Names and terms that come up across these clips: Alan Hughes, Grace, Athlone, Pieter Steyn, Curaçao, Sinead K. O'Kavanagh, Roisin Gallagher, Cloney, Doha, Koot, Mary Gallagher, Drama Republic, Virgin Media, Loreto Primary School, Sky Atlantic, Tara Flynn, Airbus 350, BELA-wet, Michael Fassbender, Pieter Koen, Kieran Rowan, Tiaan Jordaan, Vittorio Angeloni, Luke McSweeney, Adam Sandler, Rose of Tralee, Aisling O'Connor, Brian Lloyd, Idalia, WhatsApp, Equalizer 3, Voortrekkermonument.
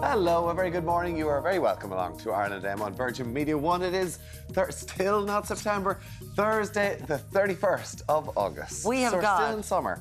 Hello, a very good morning. You are very welcome along to Ireland AM on Virgin Media 1. It is still not September, Thursday the 31st of August. We're still in summer.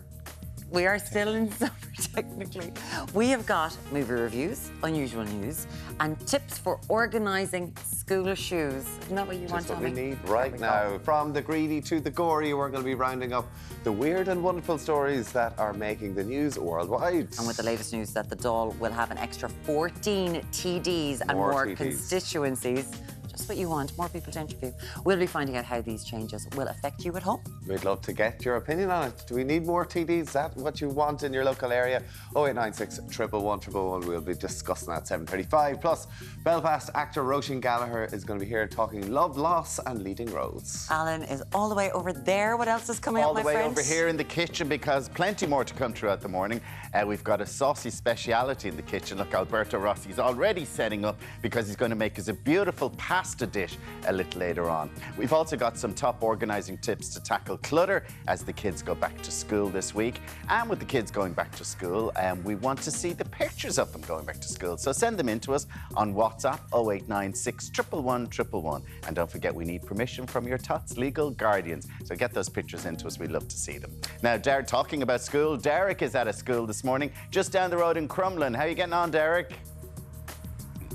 We are still in summer, technically. We have got movie reviews, unusual news, and tips for organising school shoes. Isn't that what you want, Tommy? That's what we need right now. From the greedy to the gory, we're going to be rounding up the weird and wonderful stories that are making the news worldwide. And with the latest news that the Dáil will have an extra 14 TDs and more constituencies. Just what you want, more people to interview. We'll be finding out how these changes will affect you at home. We'd love to get your opinion on it. Do we need more TDs? Is that what you want in your local area? 0896 111 111. We'll be discussing that at 7:35. Plus, Belfast actor Roisin Gallagher is going to be here talking love, loss and leading roles. Alan is all the way over there. What else is coming up, my friend? All the way over here in the kitchen, because plenty more to come throughout the morning. We've got a saucy speciality in the kitchen. Look, Alberto Rossi's already setting up because he's going to make us a beautiful pasta dish a little later on. We've also got some top organising tips to tackle clutter as the kids go back to school this week. And with the kids going back to school, we want to see the pictures of them going back to school. So send them in to us on WhatsApp 0896 111 111. And don't forget, we need permission from your TOTS legal guardians. So get those pictures into us. We'd love to see them. Now, Derek, talking about school, Derek is at a school this morning just down the road in Crumlin. How are you getting on, Derek?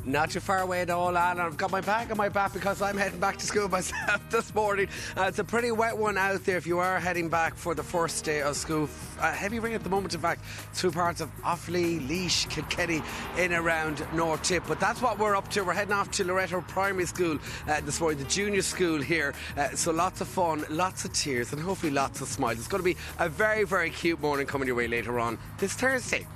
Not too far away at all, Alan. I've got my bag on my back because I'm heading back to school myself this morning. It's a pretty wet one out there if you are heading back for the first day of school. Heavy rain at the moment, in fact, through parts of Offaly, Laois, Kilkenny, in around North Tip. But that's what we're up to. We're heading off to Loreto Primary School this morning, the junior school here. So lots of fun, lots of tears, and hopefully lots of smiles. It's going to be a very, very cute morning coming your way later on this Thursday.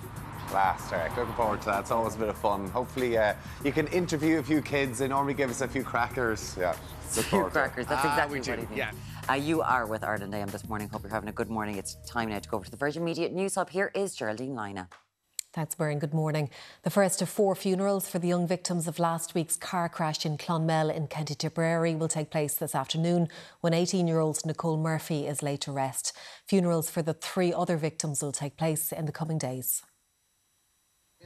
Class, Derek. Looking forward to that. It's always a bit of fun. Hopefully, you can interview a few kids. They normally give us a few crackers. Yeah, a few crackers. That's exactly what I think. Yeah. You are with Ireland AM this morning. Hope you're having a good morning. It's time now to go over to the Virgin Media News Hub. Here is Geraldine Lina. That's Berrin. Good morning. The first of four funerals for the young victims of last week's car crash in Clonmel in County Tipperary will take place this afternoon when 18-year-old Nicole Murphy is laid to rest. Funerals for the three other victims will take place in the coming days.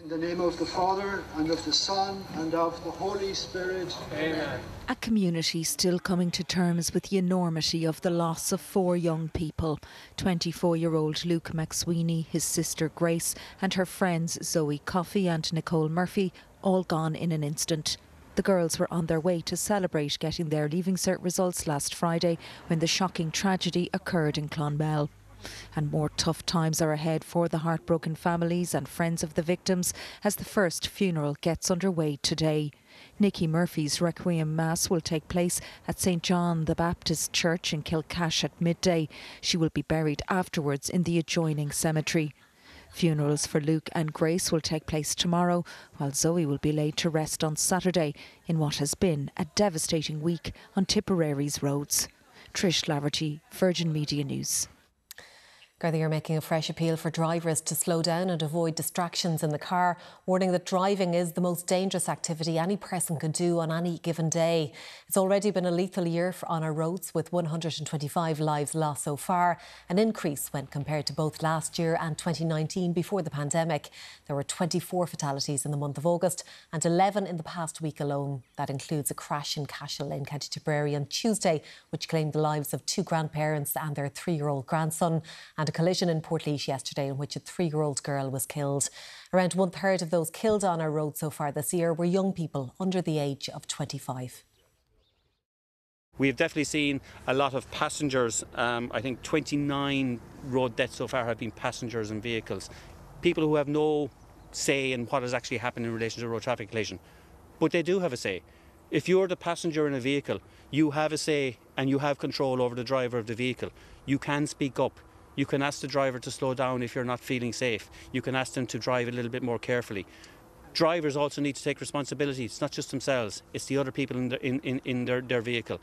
In the name of the Father, and of the Son, and of the Holy Spirit. Amen. A community still coming to terms with the enormity of the loss of four young people. 24-year-old Luke McSweeney, his sister Grace, and her friends Zoe Coffey and Nicole Murphy, all gone in an instant. The girls were on their way to celebrate getting their Leaving Cert results last Friday when the shocking tragedy occurred in Clonmel. And more tough times are ahead for the heartbroken families and friends of the victims as the first funeral gets underway today. Nicky Murphy's Requiem Mass will take place at St John the Baptist Church in Kilcash at midday. She will be buried afterwards in the adjoining cemetery. Funerals for Luke and Grace will take place tomorrow, while Zoe will be laid to rest on Saturday in what has been a devastating week on Tipperary's roads. Trish Laverty, Virgin Media News. Gardaí are making a fresh appeal for drivers to slow down and avoid distractions in the car, warning that driving is the most dangerous activity any person could do on any given day. It's already been a lethal year on our roads, with 125 lives lost so far, an increase when compared to both last year and 2019 before the pandemic. There were 24 fatalities in the month of August and 11 in the past week alone. That includes a crash in Cashel in County Tipperary on Tuesday, which claimed the lives of two grandparents and their three-year-old grandson, and a collision in Portlaoise yesterday in which a three-year-old girl was killed. Around one-third of those killed on our road so far this year were young people under the age of 25. We've definitely seen a lot of passengers. I think 29 road deaths so far have been passengers and vehicles. People who have no say in what has actually happened in relation to a road traffic collision. But they do have a say. If you're the passenger in a vehicle, you have a say and you have control over the driver of the vehicle. You can speak up. You can ask the driver to slow down if you're not feeling safe. You can ask them to drive a little bit more carefully. Drivers also need to take responsibility. It's not just themselves, it's the other people in their vehicle.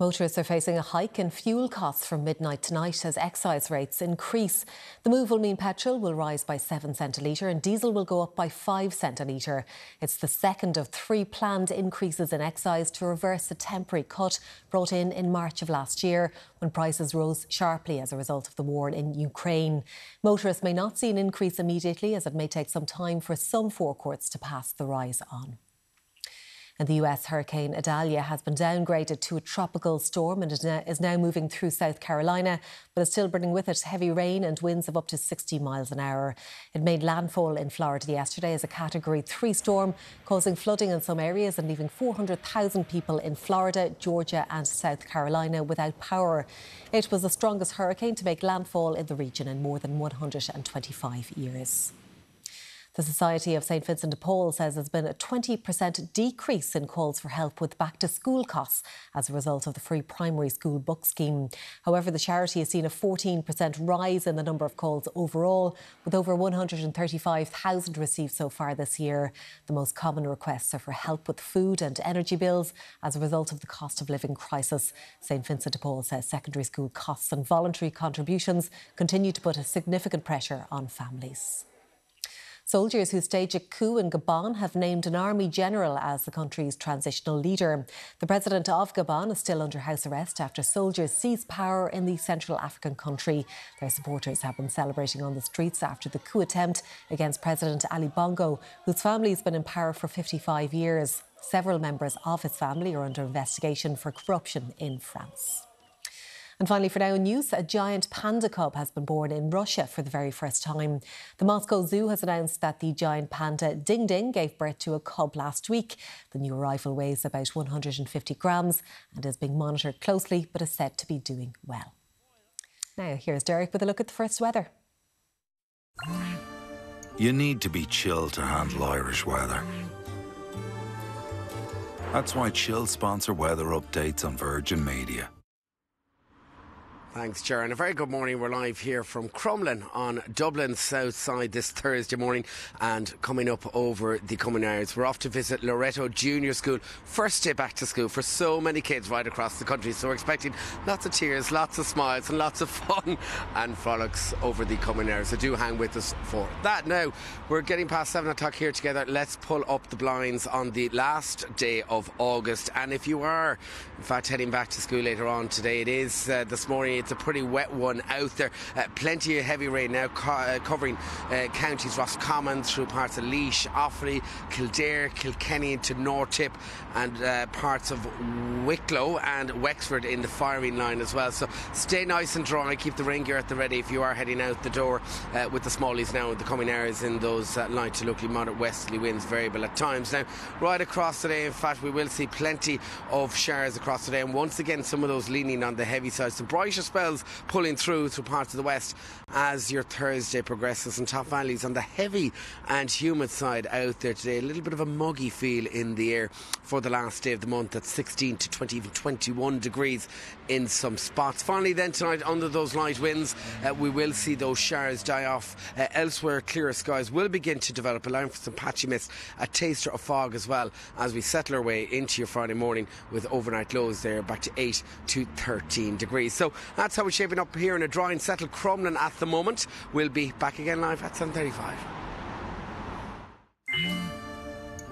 Motorists are facing a hike in fuel costs from midnight tonight as excise rates increase. The move will mean petrol will rise by 7 cents a litre and diesel will go up by 5 cents a litre. It's the second of three planned increases in excise to reverse a temporary cut brought in March of last year when prices rose sharply as a result of the war in Ukraine. Motorists may not see an increase immediately as it may take some time for some forecourts to pass the rise on. And the US hurricane Idalia has been downgraded to a tropical storm and is now moving through South Carolina, but is still bringing with it heavy rain and winds of up to 60 miles an hour. It made landfall in Florida yesterday as a Category 3 storm, causing flooding in some areas and leaving 400,000 people in Florida, Georgia and South Carolina without power. It was the strongest hurricane to make landfall in the region in more than 125 years. The Society of St Vincent de Paul says there's been a 20% decrease in calls for help with back-to-school costs as a result of the free primary school book scheme. However, the charity has seen a 14% rise in the number of calls overall, with over 135,000 received so far this year. The most common requests are for help with food and energy bills as a result of the cost of living crisis. St Vincent de Paul says secondary school costs and voluntary contributions continue to put a significant pressure on families. Soldiers who staged a coup in Gabon have named an army general as the country's transitional leader. The president of Gabon is still under house arrest after soldiers seized power in the Central African country. Their supporters have been celebrating on the streets after the coup attempt against President Ali Bongo, whose family has been in power for 55 years. Several members of his family are under investigation for corruption in France. And finally, for now in news, a giant panda cub has been born in Russia for the very first time. The Moscow Zoo has announced that the giant panda Ding Ding gave birth to a cub last week. The new arrival weighs about 150 grams and is being monitored closely, but is said to be doing well. Now, here's Derek with a look at the first weather. You need to be chill to handle Irish weather. That's why Chill sponsor weather updates on Virgin Media. Thanks, Ger, and a very good morning. We're live here from Crumlin on Dublin's south side this Thursday morning, and coming up over the coming hours, we're off to visit Loreto Junior School. First day back to school for so many kids right across the country, so we're expecting lots of tears, lots of smiles and lots of fun and frolics over the coming hours, so do hang with us for that. Now, we're getting past 7 o'clock here together. Let's pull up the blinds on the last day of August, and if you are, in fact, heading back to school later on today, it is this morning. It's a pretty wet one out there. Plenty of heavy rain now covering counties Roscommon through parts of Laois, Offaly, Kildare, Kilkenny into Nortip, and parts of Wicklow and Wexford in the firing line as well. So stay nice and dry. Keep the rain gear at the ready if you are heading out the door with the smallies now in the coming hours in those light to locally moderate westerly winds, variable at times. Now, right across today, in fact, we will see plenty of showers across today, and once again, some of those leaning on the heavy side. Some brightest spells pulling through to parts of the west as your Thursday progresses, and top valleys on the heavy and humid side out there today. A little bit of a muggy feel in the air for the last day of the month at 16 to 20, even 21 degrees in some spots. Finally then tonight, under those light winds, we will see those showers die off. Elsewhere, clearer skies will begin to develop, allowing for some patchy mist, a taster of fog as well, as we settle our way into your Friday morning with overnight lows there back to 8 to 13 degrees. So that's how we're shaping up here in a dry and settled Crumlin at the moment. We'll be back again live at 7:35.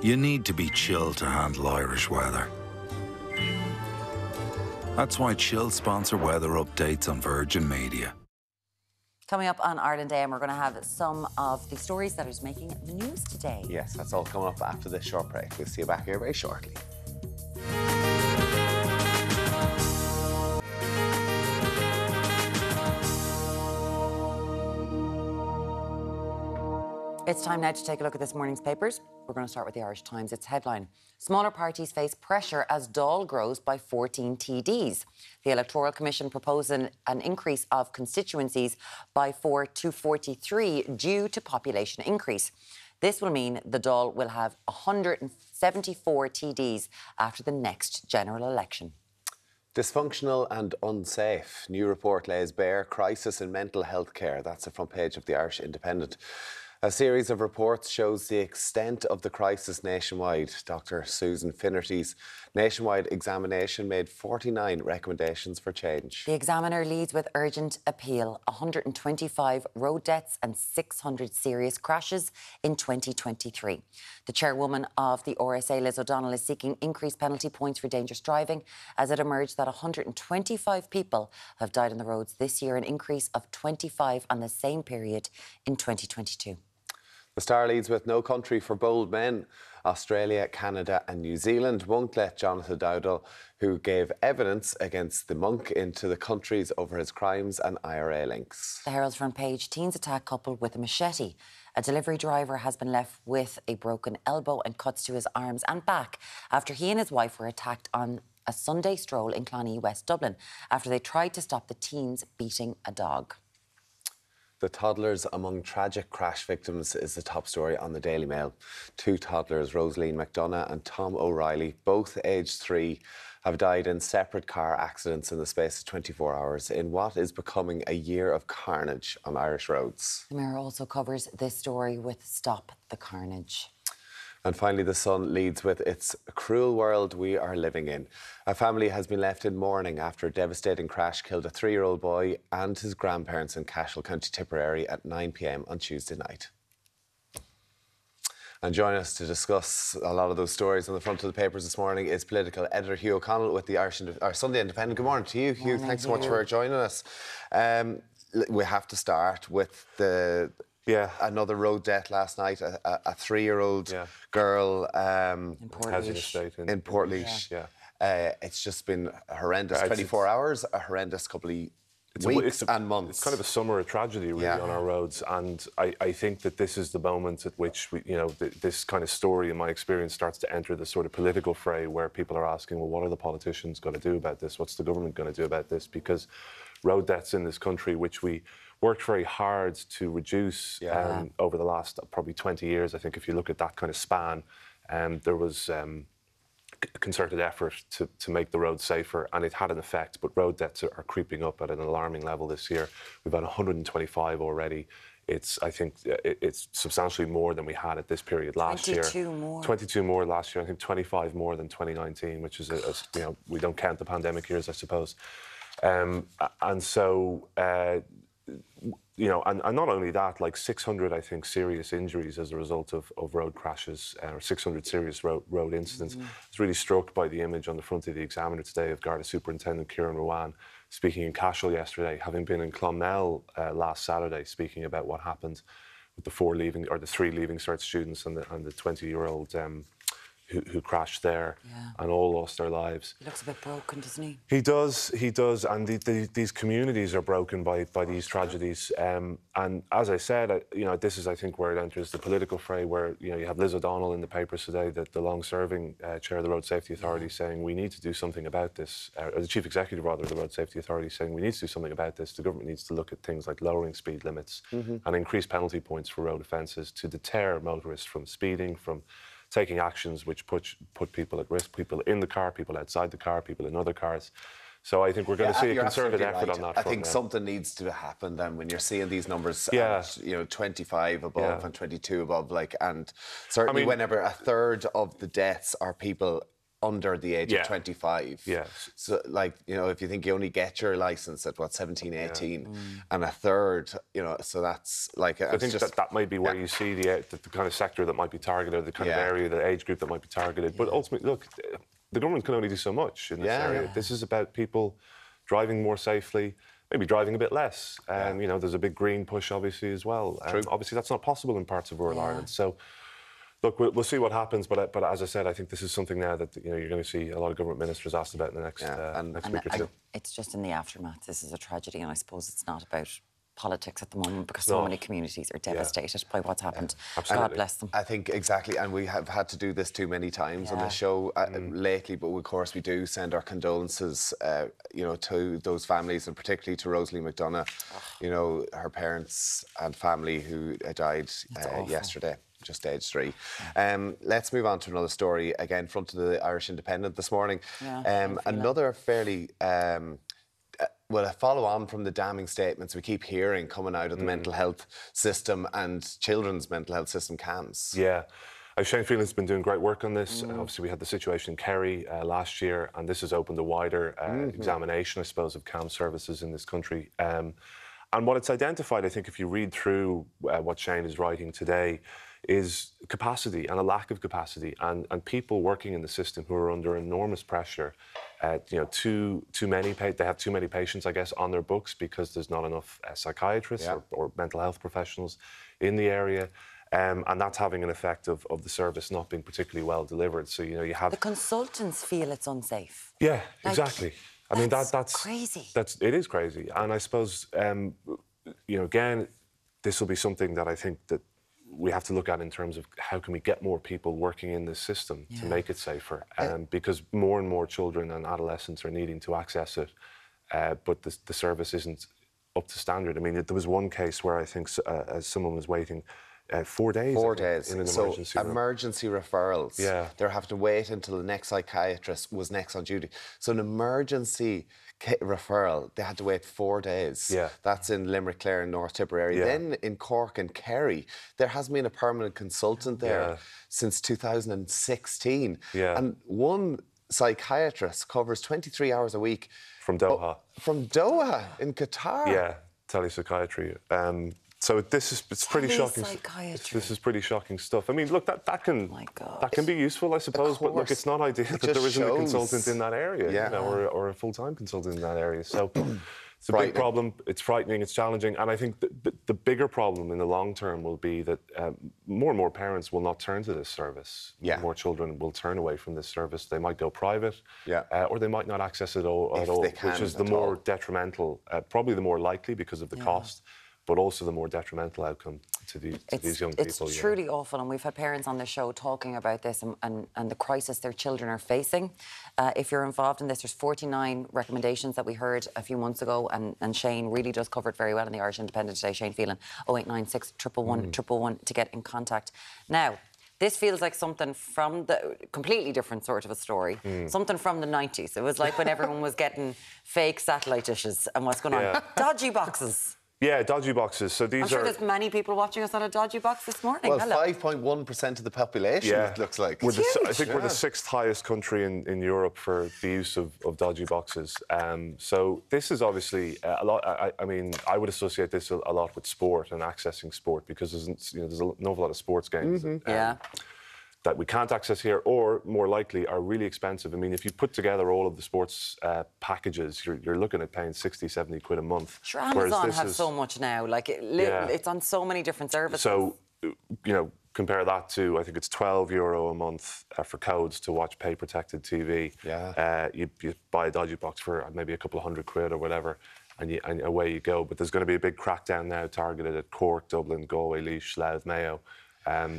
You need to be chill to handle Irish weather. That's why Chill sponsor weather updates on Virgin Media. Coming up on Ireland Day, and we're going to have some of the stories that is making the news today. Yes, that's all coming up after this short break. We'll see you back here very shortly. It's time now to take a look at this morning's papers. We're going to start with the Irish Times. Its headline, smaller parties face pressure as Dáil grows by 14 TDs. The Electoral Commission proposes an increase of constituencies by 4 to 43 due to population increase. This will mean the Dáil will have 174 TDs after the next general election. Dysfunctional and unsafe. New report lays bare crisis in mental health care. That's the front page of the Irish Independent. A series of reports shows the extent of the crisis nationwide. Dr. Susan Finnerty's nationwide examination made 49 recommendations for change. The examiner leads with urgent appeal, 125 road deaths and 600 serious crashes in 2023. The chairwoman of the RSA, Liz O'Donnell, is seeking increased penalty points for dangerous driving as it emerged that 125 people have died on the roads this year, an increase of 25 on the same period in 2022. The Star leads with no country for bold men. Australia, Canada and New Zealand won't let Jonathan Dowdall, who gave evidence against the monk, into the countries over his crimes and IRA links. The Herald's front page, teens attack couple with a machete. A delivery driver has been left with a broken elbow and cuts to his arms and back after he and his wife were attacked on a Sunday stroll in Cloney, West Dublin, after they tried to stop the teens beating a dog. The toddlers among tragic crash victims is the top story on the Daily Mail. Two toddlers, Rosaline McDonough and Tom O'Reilly, both aged 3, have died in separate car accidents in the space of 24 hours in what is becoming a year of carnage on Irish roads. The Mirror also covers this story with Stop the Carnage. And finally, The Sun leads with "It's a cruel world we are living in." A family has been left in mourning after a devastating crash killed a 3-year-old boy and his grandparents in Cashel, County Tipperary at 9 p.m. on Tuesday night. And joining us to discuss a lot of those stories on the front of the papers this morning is political editor Hugh O'Connell with the Sunday Independent. Good morning to you, Hugh. Morning, thanks so much for joining us. We have to start with the... another road death last night, a 3-year-old girl in Portlaoise. It's just been horrendous. 24 hours, a horrendous couple of weeks and months. It's kind of a summer of tragedy, really, on our roads. And I think that this is the moment at which, this kind of story, in my experience, starts to enter the sort of political fray where people are asking, well, what are the politicians going to do about this? What's the government going to do about this? Because road deaths in this country, which we worked very hard to reduce over the last probably 20 years. I think if you look at that kind of span, there was a concerted effort to make the roads safer, and it had an effect, but road deaths are creeping up at an alarming level this year. We've had 125 already. I think it's substantially more than we had at this period last year. 22 more last year. I think 25 more than 2019, which is, we don't count the pandemic years, I suppose. And not only that, like 600, I think, serious injuries as a result of road crashes, or 600 serious road incidents. Mm-hmm. I was really struck by the image on the front of the Examiner today of Garda Superintendent Kieran Rowan speaking in Cashel yesterday, having been in Clonmel last Saturday, speaking about what happened with the 3 Leaving Cert students and the 20-year-old who crashed there and all lost their lives. He looks a bit broken, doesn't he? He does, and these communities are broken by these tragedies. And as I said, this is, I think, where it enters the political fray, where you have Liz O'Donnell in the papers today, that the long-serving chair of the Road Safety Authority, saying we need to do something about this, or the chief executive, rather, of the Road Safety Authority, saying we need to do something about this. The government needs to look at things like lowering speed limits and increase penalty points for road offences to deter motorists from speeding, from taking actions which put people at risk, people in the car, people outside the car, people in other cars. So I think we're going to see a concerted effort on that front. I think something needs to happen then when you're seeing these numbers, and, 25 above and 22 above, and certainly whenever a third of the deaths are people under the age of 25. Yes. So, if you think you only get your licence at, 17, 18, and a third, so that's I think just, that might be where you see the kind of sector that might be targeted, or the kind of area, the age group that might be targeted. But ultimately, look, the government can only do so much in this area. Yeah. This is about people driving more safely, maybe driving a bit less. And, there's a big green push, obviously, as well. True. Obviously, that's not possible in parts of rural Ireland. So, look, we'll see what happens, but as I said, I think this is something now that you're going to see a lot of government ministers asked about in the next week or two. It's just in the aftermath. This is a tragedy, and I suppose it's not about politics at the moment, because so many communities are devastated by what's happened. God bless them. I think exactly, and we have had to do this too many times on the show lately, but of course we do send our condolences to those families, and particularly to Rosalie McDonough, her parents and family who died yesterday. Just age 3. Let's move on to another story, again, front of the Irish Independent this morning. Another fairly well, a follow-on from the damning statements we keep hearing coming out of the mental health system and children's mental health system camps. Yeah. Shane Phelan's been doing great work on this. Obviously, we had the situation in Kerry last year, and this has opened a wider examination, I suppose, of CAM services in this country. And what it's identified, I think, if you read through what Shane is writing today, is capacity and a lack of capacity, and people working in the system who are under enormous pressure. You know, they have too many patients, I guess, on their books because there's not enough psychiatrists or mental health professionals in the area. And that's having an effect of the service not being particularly well delivered. So, you know, you have... The consultants feel it's unsafe. Yeah, like, exactly. I mean, that's crazy. It is crazy. And I suppose, you know, again, this will be something that I think that we have to look at in terms of how can we get more people working in this system to make it safer, because more and more children and adolescents are needing to access it, but the service isn't up to standard. I mean, there was one case where I think someone was waiting... 4 days. 4 days. In an emergency room. Emergency referrals. Yeah. They're having to wait until the next psychiatrist was next on duty. So an emergency referral, they had to wait 4 days. Yeah. That's in Limerick, Clare and North Tipperary. Yeah. Then in Cork and Kerry, there hasn't been a permanent consultant there since 2016. Yeah. And one psychiatrist covers 23 hours a week. From Doha. From Doha in Qatar. Yeah, telepsychiatry. So it's pretty shocking. This is pretty shocking stuff. I mean, look, that can be useful, I suppose. But look, it's not ideal that there isn't a consultant in that area, you know, or a full-time consultant in that area. So it's a big problem. It's frightening. It's challenging. And I think the bigger problem in the long term will be that more and more parents will not turn to this service. Yeah. More children will turn away from this service. They might go private. Yeah. Or they might not access it at all, which is the more detrimental, probably the more likely because of the cost. But also the more detrimental outcome to these young people. It's truly awful, and we've had parents on the show talking about this and the crisis their children are facing. If you're involved in this, there's 49 recommendations that we heard a few months ago, and Shane really does cover it very well in the Irish Independent today. Shane Phelan, 0896 111 111 to get in contact. Now, this feels like something from the completely different sort of a story, something from the 90s. It was like when everyone was getting fake satellite dishes and what's going on. Dodgy boxes. Yeah, dodgy boxes. So these I'm sure there's many people watching us on a dodgy box this morning. Well, 5.1% of the population, it looks like. I think we're the sixth highest country in Europe for the use of dodgy boxes. So this is obviously a lot... I mean, I would associate this a lot with sport and accessing sport because there's an awful lot of sports games that we can't access here or, more likely, are really expensive. I mean, if you put together all of the sports packages, you're looking at paying 60, 70 quid a month. Sure, Amazon has so much now. Like, it's on so many different services. So, you know, compare that to, I think it's €12 a month for codes to watch pay-protected TV. Yeah. You buy a dodgy box for maybe a couple of £100 or whatever, and away you go. But there's going to be a big crackdown now targeted at Cork, Dublin, Galway, Laois, Louth, Mayo.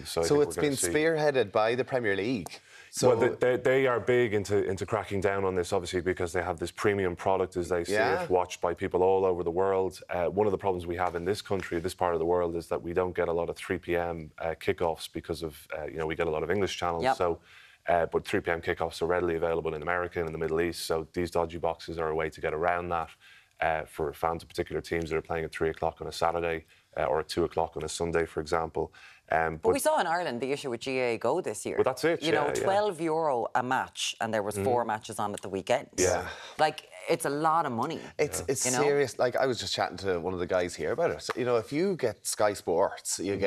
So it's been spearheaded by the Premier League. So well, they are big into cracking down on this, obviously, because they have this premium product, as they see it, watched by people all over the world. One of the problems we have in this country, this part of the world, is that we don't get a lot of 3 p.m. kickoffs because of, you know, we get a lot of English channels. Yep. So, but 3 p.m. kickoffs are readily available in America and in the Middle East. So these dodgy boxes are a way to get around that for fans of particular teams that are playing at 3 o'clock on a Saturday or at 2 o'clock on a Sunday, for example. But we saw in Ireland the issue with GAA Go this year. Well, that's it. You know, €12 a match, and there was four matches on at the weekend. Yeah, like it's a lot of money. It's serious. Like I was just chatting to one of the guys here about it. You know, if you get Sky Sports, you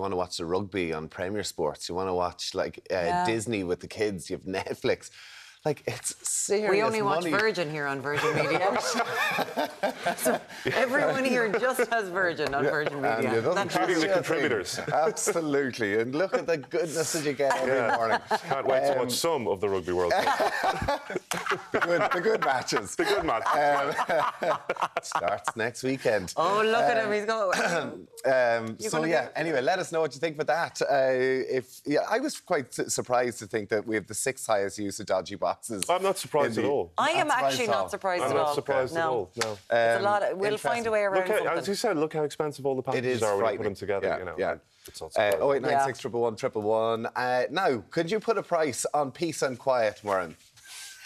want to watch the rugby on Premier Sports. You want to watch like Disney with the kids. You have Netflix. Like, it's serious money. We only watch Virgin here on Virgin Media. So everyone here just has Virgin on Virgin Media. Including the contributors. Absolutely. And look at the goodness that you get every morning. Can't wait to watch some of the Rugby World Cup. the good matches. The good matches. Starts next weekend. Oh, look at him. He's going... anyway, let us know what you think for that. I was quite surprised to think that we have the sixth highest use of dodgy boxes. I'm not surprised at all. I am actually not surprised at all. I'm not surprised at all. No. It's a lot of, we'll find a way around it. As you said, look how expensive all the packages are when you put them together. Yeah, you know, yeah. It's not 0896 111 111. Now, could you put a price on peace and quiet, Maureen?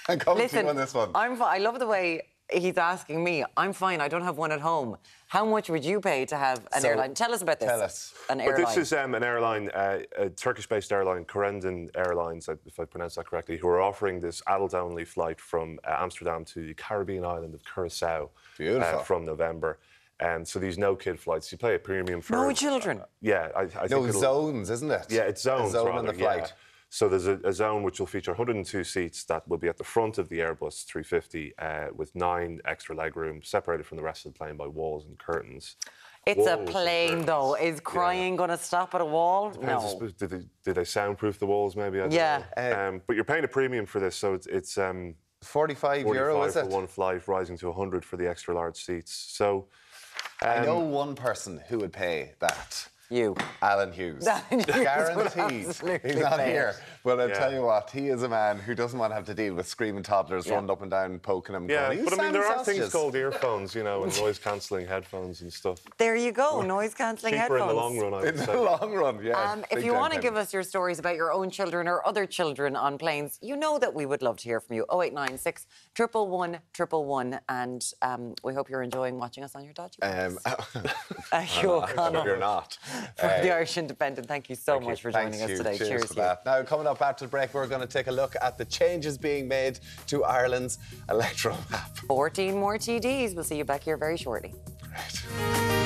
And come to you on this one. I love the way he's asking me, I'm fine, I don't have one at home. How much would you pay to have an airline? Tell us about this. Tell us. An airline. But this is an airline, a Turkish-based airline, Corendon Airlines, if I pronounce that correctly, who are offering this adult-only flight from Amsterdam to the Caribbean island of Curaçao. Beautiful. From November. So these no-kid flights, you pay a premium for... No children. Yeah. I think zones, isn't it? Yeah, it's zones, a zone rather, on the flight. Yeah. So there's a zone which will feature 102 seats that will be at the front of the Airbus 350 with 9 extra legroom, separated from the rest of the plane by walls and curtains. It's a plane, though. Is crying going to stop at a wall? Depends. No. Did they soundproof the walls, maybe? I don't know. But you're paying a premium for this, so it's €45, is it? For one flight, rising to 100 for the extra large seats. So I know one person who would pay that. You. Alan Hughes. Guaranteed. He's not here. Well, I'll tell you what, he is a man who doesn't want to have to deal with screaming toddlers running up and down, poking him. Yeah, going, but I mean, there are things called earphones, you know, and noise-cancelling headphones and stuff. There you go, noise-cancelling headphones. Cheaper in the long run, I would say. In the long run, yeah. If you want to give us your stories about your own children or other children on planes, you know that we would love to hear from you. 0896 111 111, and we hope you're enjoying watching us on your dodgy bus. You're not. From the Irish Independent, thank you so much for joining us today. Cheers for that. Now, coming up after the break, we're going to take a look at the changes being made to Ireland's electoral map. 14 more TDs. We'll see you back here very shortly. Right.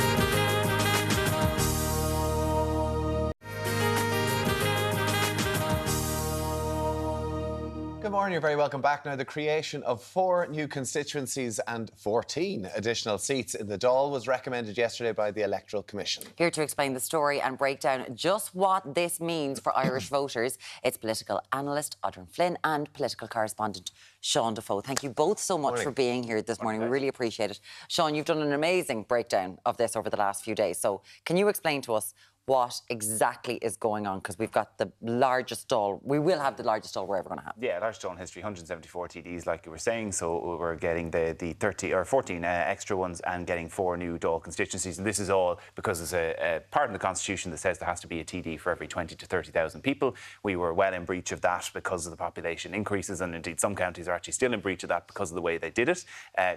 Good morning, you're very welcome back. Now, the creation of 4 new constituencies and 14 additional seats in the Dáil was recommended yesterday by the Electoral Commission. Here to explain the story and break down just what this means for Irish voters, it's political analyst Odrin Flynn and political correspondent Sean Defoe. Thank you both so much for being here this morning. We really appreciate it. Sean, you've done an amazing breakdown of this over the last few days. So can you explain to us what exactly is going on? Because we've got the largest Dáil. We will have the largest Dáil we're ever going to have. Yeah, largest Dáil in history, 174 TDs, like you were saying. So we're getting the 14 extra ones and getting 4 new Dáil constituencies. And this is all because there's a part in the Constitution that says there has to be a TD for every 20 to 30,000 people. We were well in breach of that because of the population increases, and indeed some counties are actually still in breach of that because of the way they did it.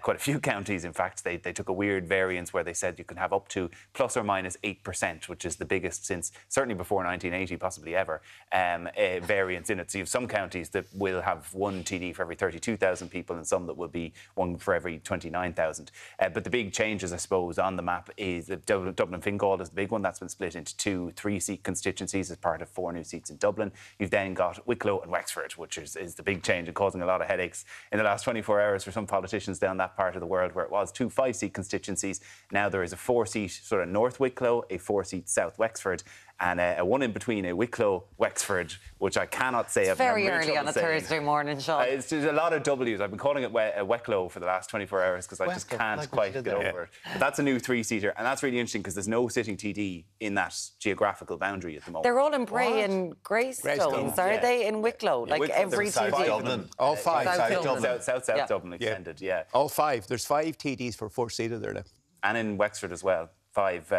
Quite a few counties, in fact, they took a weird variance where they said you can have up to plus or minus 8%, which is the biggest since certainly before 1980, possibly ever, a variance in it. So you have some counties that will have one TD for every 32,000 people and some that will be one for every 29,000. But the big changes, I suppose, on the map is that Dublin Fingal is the big one. That's been split into 2 3-seat constituencies as part of 4 new seats in Dublin. You've then got Wicklow and Wexford, which is the big change and causing a lot of headaches in the last 24 hours for some politicians down that part of the world, where it was 2 5-seat constituencies. Now there is a 4-seat sort of North Wicklow, a 4-seat South Wexford, and a one in between, a Wicklow-Wexford, which I cannot say. It's very early on a Thursday morning, Sean. It's just a lot of W's. I've been calling it Wicklow for the last 24 hours because I just can't quite get over it. But that's a new 3-seater, and that's really interesting because there's no sitting TD in that geographical boundary at the moment. They're all in Bray and Greystones, are they? In Wicklow, like every TD. All 5. South Dublin extended, yeah. All 5. There's 5 TDs for 4-seater there now. And in Wexford as well. 5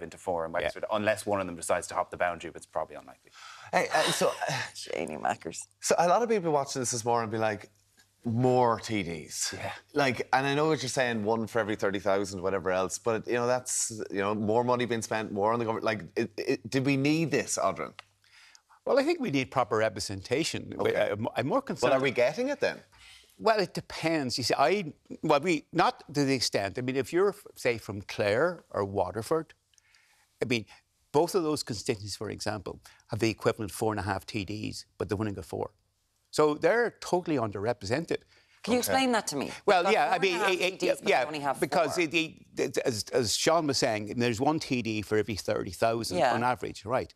into 4 in Wexford, unless one of them decides to hop the boundary, but it's probably unlikely. Hey, Janie Mackers. So a lot of people watching this morning will be like, more TDs. Yeah. Like, and I know what you're saying, one for every 30,000, whatever else, but, you know, that's, you know, more money being spent, more on the government. Like, did we need this, Odrin? Well, I think we need proper representation. Okay. I'm more concerned... Well, are we getting it, then? Well, it depends. You see, well, not to the extent. I mean, if you're, say, from Clare or Waterford, I mean, both of those constituencies, for example, have the equivalent 4.5 TDs, but they've only got 4. So they're totally underrepresented. Can you explain that to me? Well, yeah, I mean, because as Sean was saying, there's one TD for every 30,000 on average, right?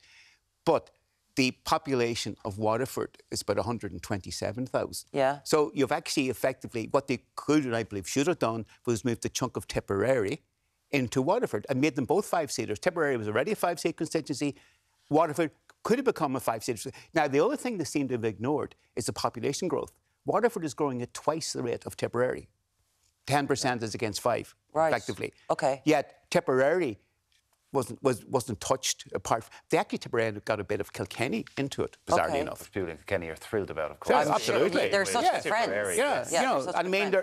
But the population of Waterford is about 127,000. Yeah. So you've actually effectively, what they could and I believe should have done was move the chunk of Tipperary into Waterford and made them both 5-seaters. Tipperary was already a 5-seat constituency. Waterford could have become a 5-seater. Now, the other thing they seem to have ignored is the population growth. Waterford is growing at twice the rate of Tipperary. 10% is against 5, effectively. OK. Yet Tipperary wasn't touched. Apart from, they actually Tipperary got a bit of Kilkenny into it, bizarrely enough. People in Kilkenny are thrilled about, of course. Absolutely, they're such friends.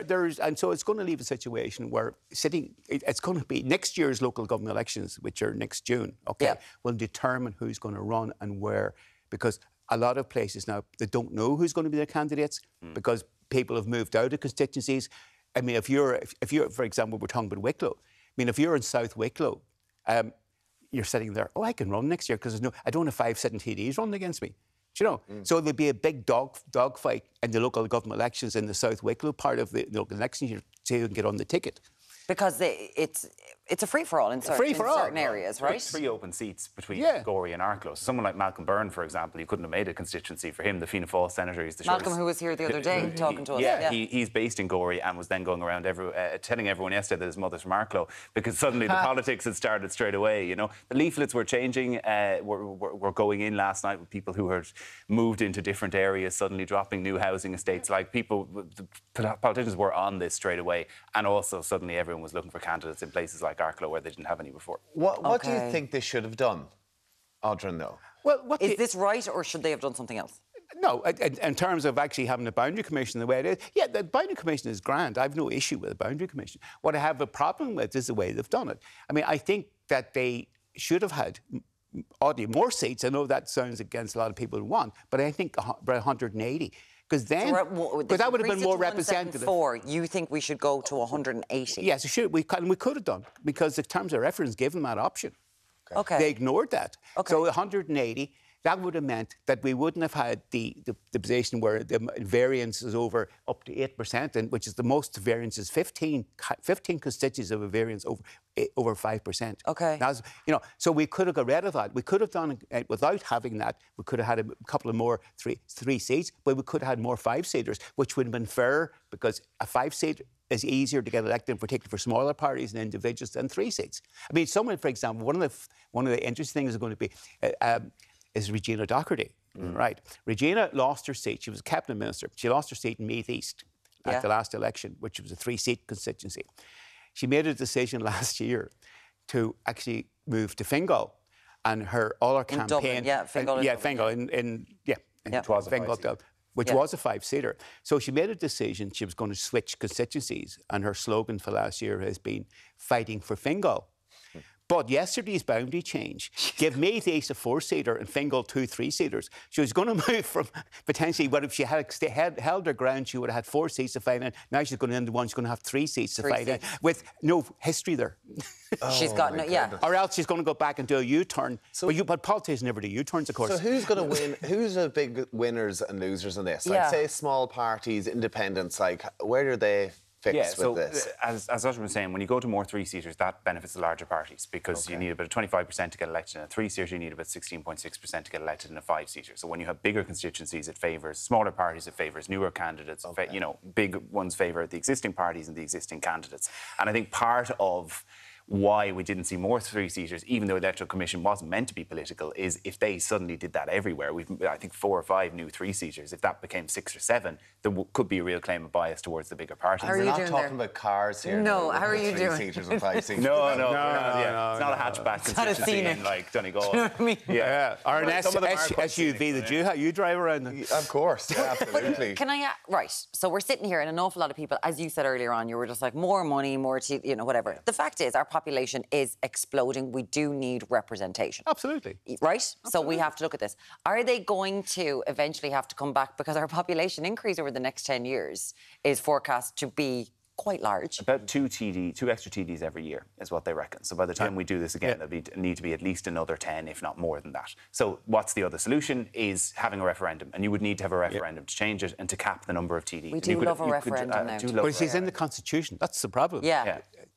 There's, and so it's going to leave a situation where it's going to be next year's local government elections, which are next June. Will determine who's going to run and where, because a lot of places now they don't know who's going to be their candidates because people have moved out of constituencies. I mean, if you're, for example, we're talking about Wicklow. I mean, if you're in South Wicklow, you're sitting there, I can run next year because I don't have 5 sitting TDs running against me. Do you know? So there'll be a big dog fight in the local government elections in the South Wicklow part of the local elections to see who can get on the ticket. Because it's a free-for-all in certain areas, right? But 3 open seats between Gorey and Arklow. Someone like Malcolm Byrne, for example, you couldn't have made a constituency for him. The Fianna Fáil senator, he's the Malcolm, shortest, who was here the other day talking to us. He's based in Gorey and was then going around telling everyone yesterday that his mother's from Arklow, because suddenly the politics had started straight away, you know. The leaflets were changing, were going in last night with people who had moved into different areas, suddenly dropping new housing estates. Like, the politicians were on this straight away, and also suddenly everyone was looking for candidates in places like Arklow where they didn't have any before. What do you think they should have done, Audrey? Is this right, or should they have done something else? No, in terms of actually having the Boundary Commission the way it is, the Boundary Commission is grand. I have no issue with the Boundary Commission. What I have a problem with is the way they've done it. I mean, I think that they should have had more seats. I know that sounds against a lot of people who want, but I think about 180. Because then, that would have been more representative. You think we should go to 180? Yes, we could have done, because the terms of reference gave them that option. Okay. They ignored that. Okay. So 180, that would have meant that we wouldn't have had the position where the variance is over up to 8%, and which is the most variance is 15 constituencies of a variance over 5%. Okay. That's, so we could have got rid of that. We could have done it without having that. We could have had a couple of more three seats, but we could have had more 5-seaters, which would have been fair, because a 5-seater is easier to get elected, particularly for smaller parties and individuals, than 3 seats. I mean, someone, for example, one of the interesting things is going to be. Is Regina Docherty, right? Regina lost her seat. She was cabinet minister. She lost her seat in Meath East at the last election, which was a 3-seat constituency. She made a decision last year to actually move to Fingal, and her campaign. Dublin, Fingal, which was a 5-seater. So she made a decision she was going to switch constituencies, and her slogan for last year has been "Fighting for Fingal." But yesterday's boundary change gave Meath East a 4-seater and Fingal 2 3-seaters. She was going to move from potentially, but if she had held her ground, she would have had 4 seats to fight in. Now she's going to end the one, she's going to have 3 seats to fight in, with no history there. She's got no, or else she's going to go back and do a U-turn. So, but politicians never do U-turns, of course. So who's going to win? Who's the big winners and losers in this? Like, say, small parties, independents. Like, where do they? As Usher was saying, when you go to more 3-seaters, that benefits the larger parties, because you need about 25% to get elected in a 3-seater, you need about 16.6% to get elected in a 5-seater. So when you have bigger constituencies, it favours smaller parties, it favours newer candidates. You know, big ones favour the existing parties and the existing candidates. And I think part of why we didn't see more 3-seaters, even though the Electoral Commission wasn't meant to be political, is if they suddenly did that everywhere, I think 4 or 5 new 3-seaters, if that became 6 or 7, there could be a real claim of bias towards the bigger parties. We're not talking about cars here. No, how are you doing? 3-seaters and 5-seaters. No, it's not a hatchback. It's not a scenic. In, like, Donegal. Do you know what I mean? Yeah. Or an SUV that you drive around in. Of course, absolutely. Can I... Right, so we're sitting here and an awful lot of people, as you said earlier on, you were just like, more money, more, you know, whatever. The fact is, our population is exploding. We do need representation. Absolutely. Right? Absolutely. So we have to look at this. Are they going to eventually have to come back, because our population increase over the next 10 years is forecast to be quite large? About 2 extra TDs every year is what they reckon. So by the time we do this again, there'll need to be at least another 10, if not more than that. So what's the other solution is having a referendum, and you would need to have a referendum to change it and to cap the number of TDs. We do love a referendum now. But it's in the Constitution. That's the problem.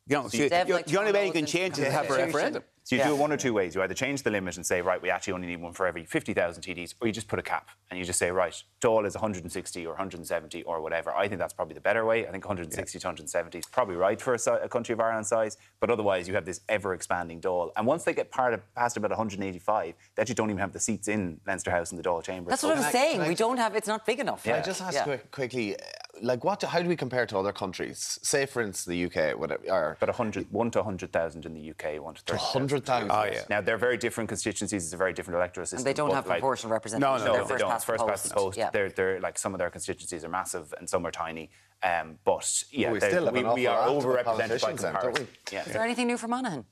You know, so the only way you can change is to have a referendum. So you do it one or two ways. You either change the limit and say, right, we actually only need one for every 50,000 TDs, or you just put a cap and you just say, right, Dáil is 160 or 170 or whatever. I think that's probably the better way. I think 160 to 170 is probably right for a country of Ireland's size, but otherwise you have this ever-expanding Dáil. And once they get past about 185, they actually don't even have the seats in Leinster House and the Dáil Chamber. That's what I'm saying. We don't have... It's not big enough. I just ask quickly... like, what? How do we compare to other countries? Say, for instance, the UK, whatever. Or but 1 to 100,000 in the UK, 1 to 100,000. Oh yeah. Now they're very different constituencies. It's a very different electoral system. And they don't have proportional representation. No, they don't. First past the post. Yeah. They're like, some of their constituencies are massive and some are tiny. But yeah, we are overrepresented by comparison. Yeah. Is there anything new for Monaghan?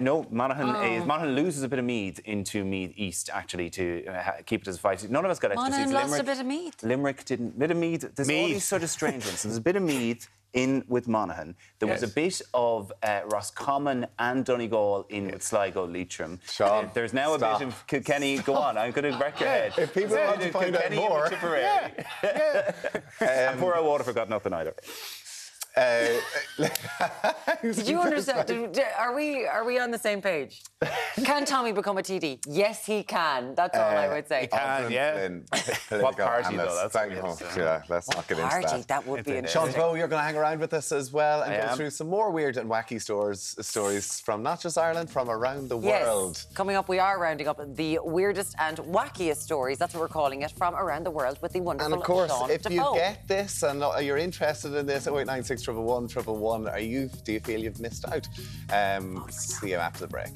No, Monaghan loses a bit of Meath into Meath East, actually, to keep it as vital. None of us got extra seats. Monaghan lost a bit of Meath. Limerick didn't. A bit of Meath. There's all these sort of strange ones. There's a bit of Meath in with Monaghan. There was a bit of Roscommon and Donegal in with Sligo, Leitrim. Sean, there's now a bit of Kilkenny. Go on, I'm going to wreck your head. If people want to find Kilkenny out more... Tipperary. Yeah. And poor old Waterford got nothing either. Did you understand? Are we on the same page? Can Tommy become a TD? Yes, he can. That's all I would say. He can, yeah. What party, though? Let's not get into that. Party, that would be interesting. Sean Defoe, you're going to hang around with us as well and go through some more weird and wacky stories from not just Ireland, from around the world. Yes, coming up, we are rounding up the weirdest and wackiest stories. That's what we're calling it, from around the world with the wonderful Sean Defoe. And of course, if you get this and you're interested in this, 0896 111 111. Do you feel you've missed out? See you after the break.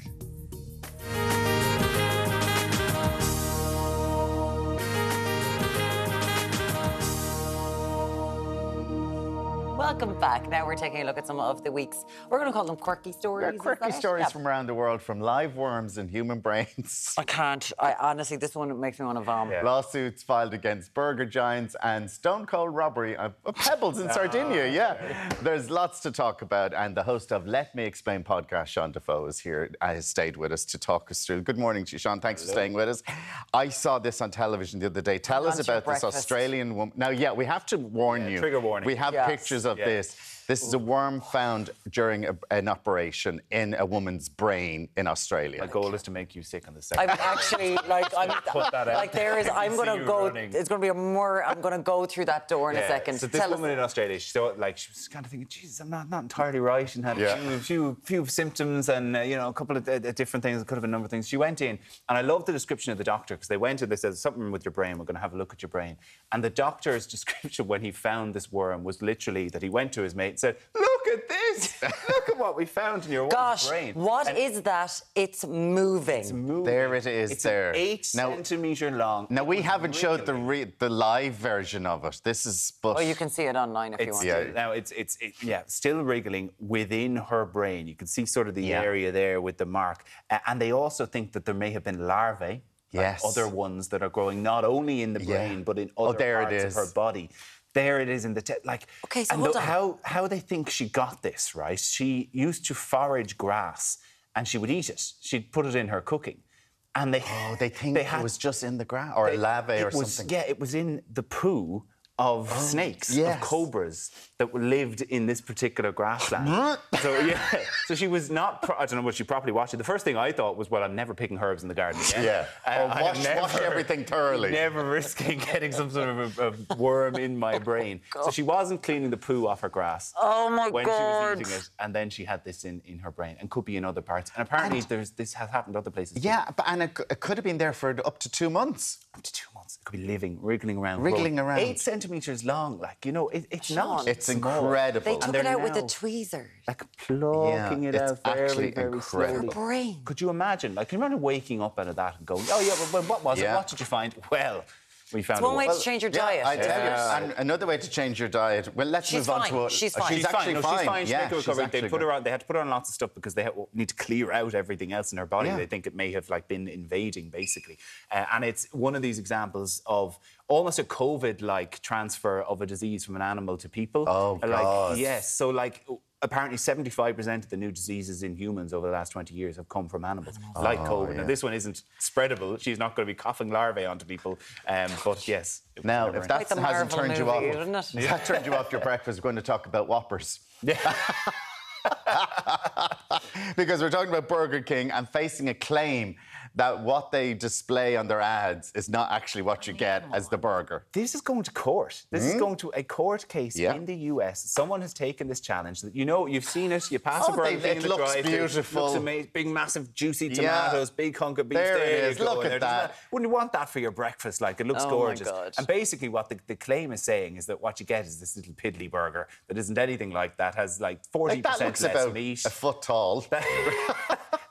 Welcome back. Now we're taking a look at some of the week's, we're going to call them quirky stories. Yeah, quirky stories from around the world, from live worms and human brains. I honestly, this one makes me want to vomit. Yeah. Lawsuits filed against burger giants and stone cold robbery of pebbles in Sardinia, There's lots to talk about, and the host of Let Me Explain podcast, Sean Defoe, is here, has stayed with us to talk us through. Good morning to you, Sean. Thanks for staying with us. I saw this on television the other day. Tell us about this Australian woman. Now, we have to warn you. Trigger warning. We have pictures of this. This is a worm found during an operation in a woman's brain in Australia. My goal is to make you sick on the second. I'm actually like I'm going to go. Running. It's going to be a more. I'm going to go through that door in a second. So this woman in Australia, she thought, like, she was kind of thinking, "Jesus, I'm not entirely right," and had a few symptoms and a couple of different things. It could have been a number of things. She went in, and I love the description of the doctor, because they went in. They said, "Something with your brain. We're going to have a look at your brain." And the doctor's description when he found this worm was literally that he went to his mate. Said, "Look at this! Look at what we found in your brain." What is that? It's moving. It's moving. There it is. It's there. 8 centimetre long. Now we haven't showed the live version of it. This is. Oh, you can see it online if you want. Yeah. Now it's still wriggling within her brain. You can see sort of the area there with the mark, and they also think that there may have been larvae. Yes. Like other ones that are growing not only in the brain but in other parts of her body. There it is in the Okay, so hold on. How they think she got this, right? She used to forage grass and she would eat it. She'd put it in her cooking, and they think it was just in the grass or larvae or something. Yeah, it was in the poo of snakes, of cobras that lived in this particular grassland. So she was not. I don't know what she properly watched. The first thing I thought was, well, I'm never picking herbs in the garden again. Wash everything thoroughly. Never risking getting some sort of a worm in my brain. So she wasn't cleaning the poo off her grass. Oh my when God! When she was eating it, and then she had this in her brain, and could be in other parts. And apparently, this has happened other places. Yeah, too. And it could have been there for up to 2 months. Up to 2 months. It could be living, wriggling around. 8 centimetres long, like, it's not. It's incredible. They took it out with the tweezers. Like plucking it out very, very slowly. Brain. Could you imagine? Like, can you imagine waking up out of that and going, "Oh yeah, well, what was it? What did you find?" Well. It's one way to change your diet. I tell you, and another way to change your diet. Well, let's move on to. She's fine. She's actually fine. She's fine. She made the recovery. They put her on. They had to put her on lots of stuff because they need to clear out everything else in her body. They think it may have been invading, basically. And it's one of these examples of almost a COVID-like transfer of a disease from an animal to people. Oh God. Yes. So apparently 75% of the new diseases in humans over the last 20 years have come from animals. Like COVID. Now, this one isn't spreadable. She's not going to be coughing larvae onto people. But yes. Now, if that hasn't turned you off, if that turned you off your breakfast, we're going to talk about Whoppers. Yeah. Because we're talking about Burger King and facing a claim that what they display on their ads is not actually what you get as the burger. This is going to court. This is going to a court case in the US. Someone has taken this challenge. That, you know, you've seen it. You pass a burger thing in the drive-thru. It looks beautiful. It looks amazing. Big, massive, juicy tomatoes. Big hunk of beef. There it is. Look at that. Wouldn't you want that for your breakfast? Like, it looks gorgeous. My God. And basically what the claim is saying is that what you get is this little piddly burger that isn't anything like that. Has, like, 40% less meat. A foot tall.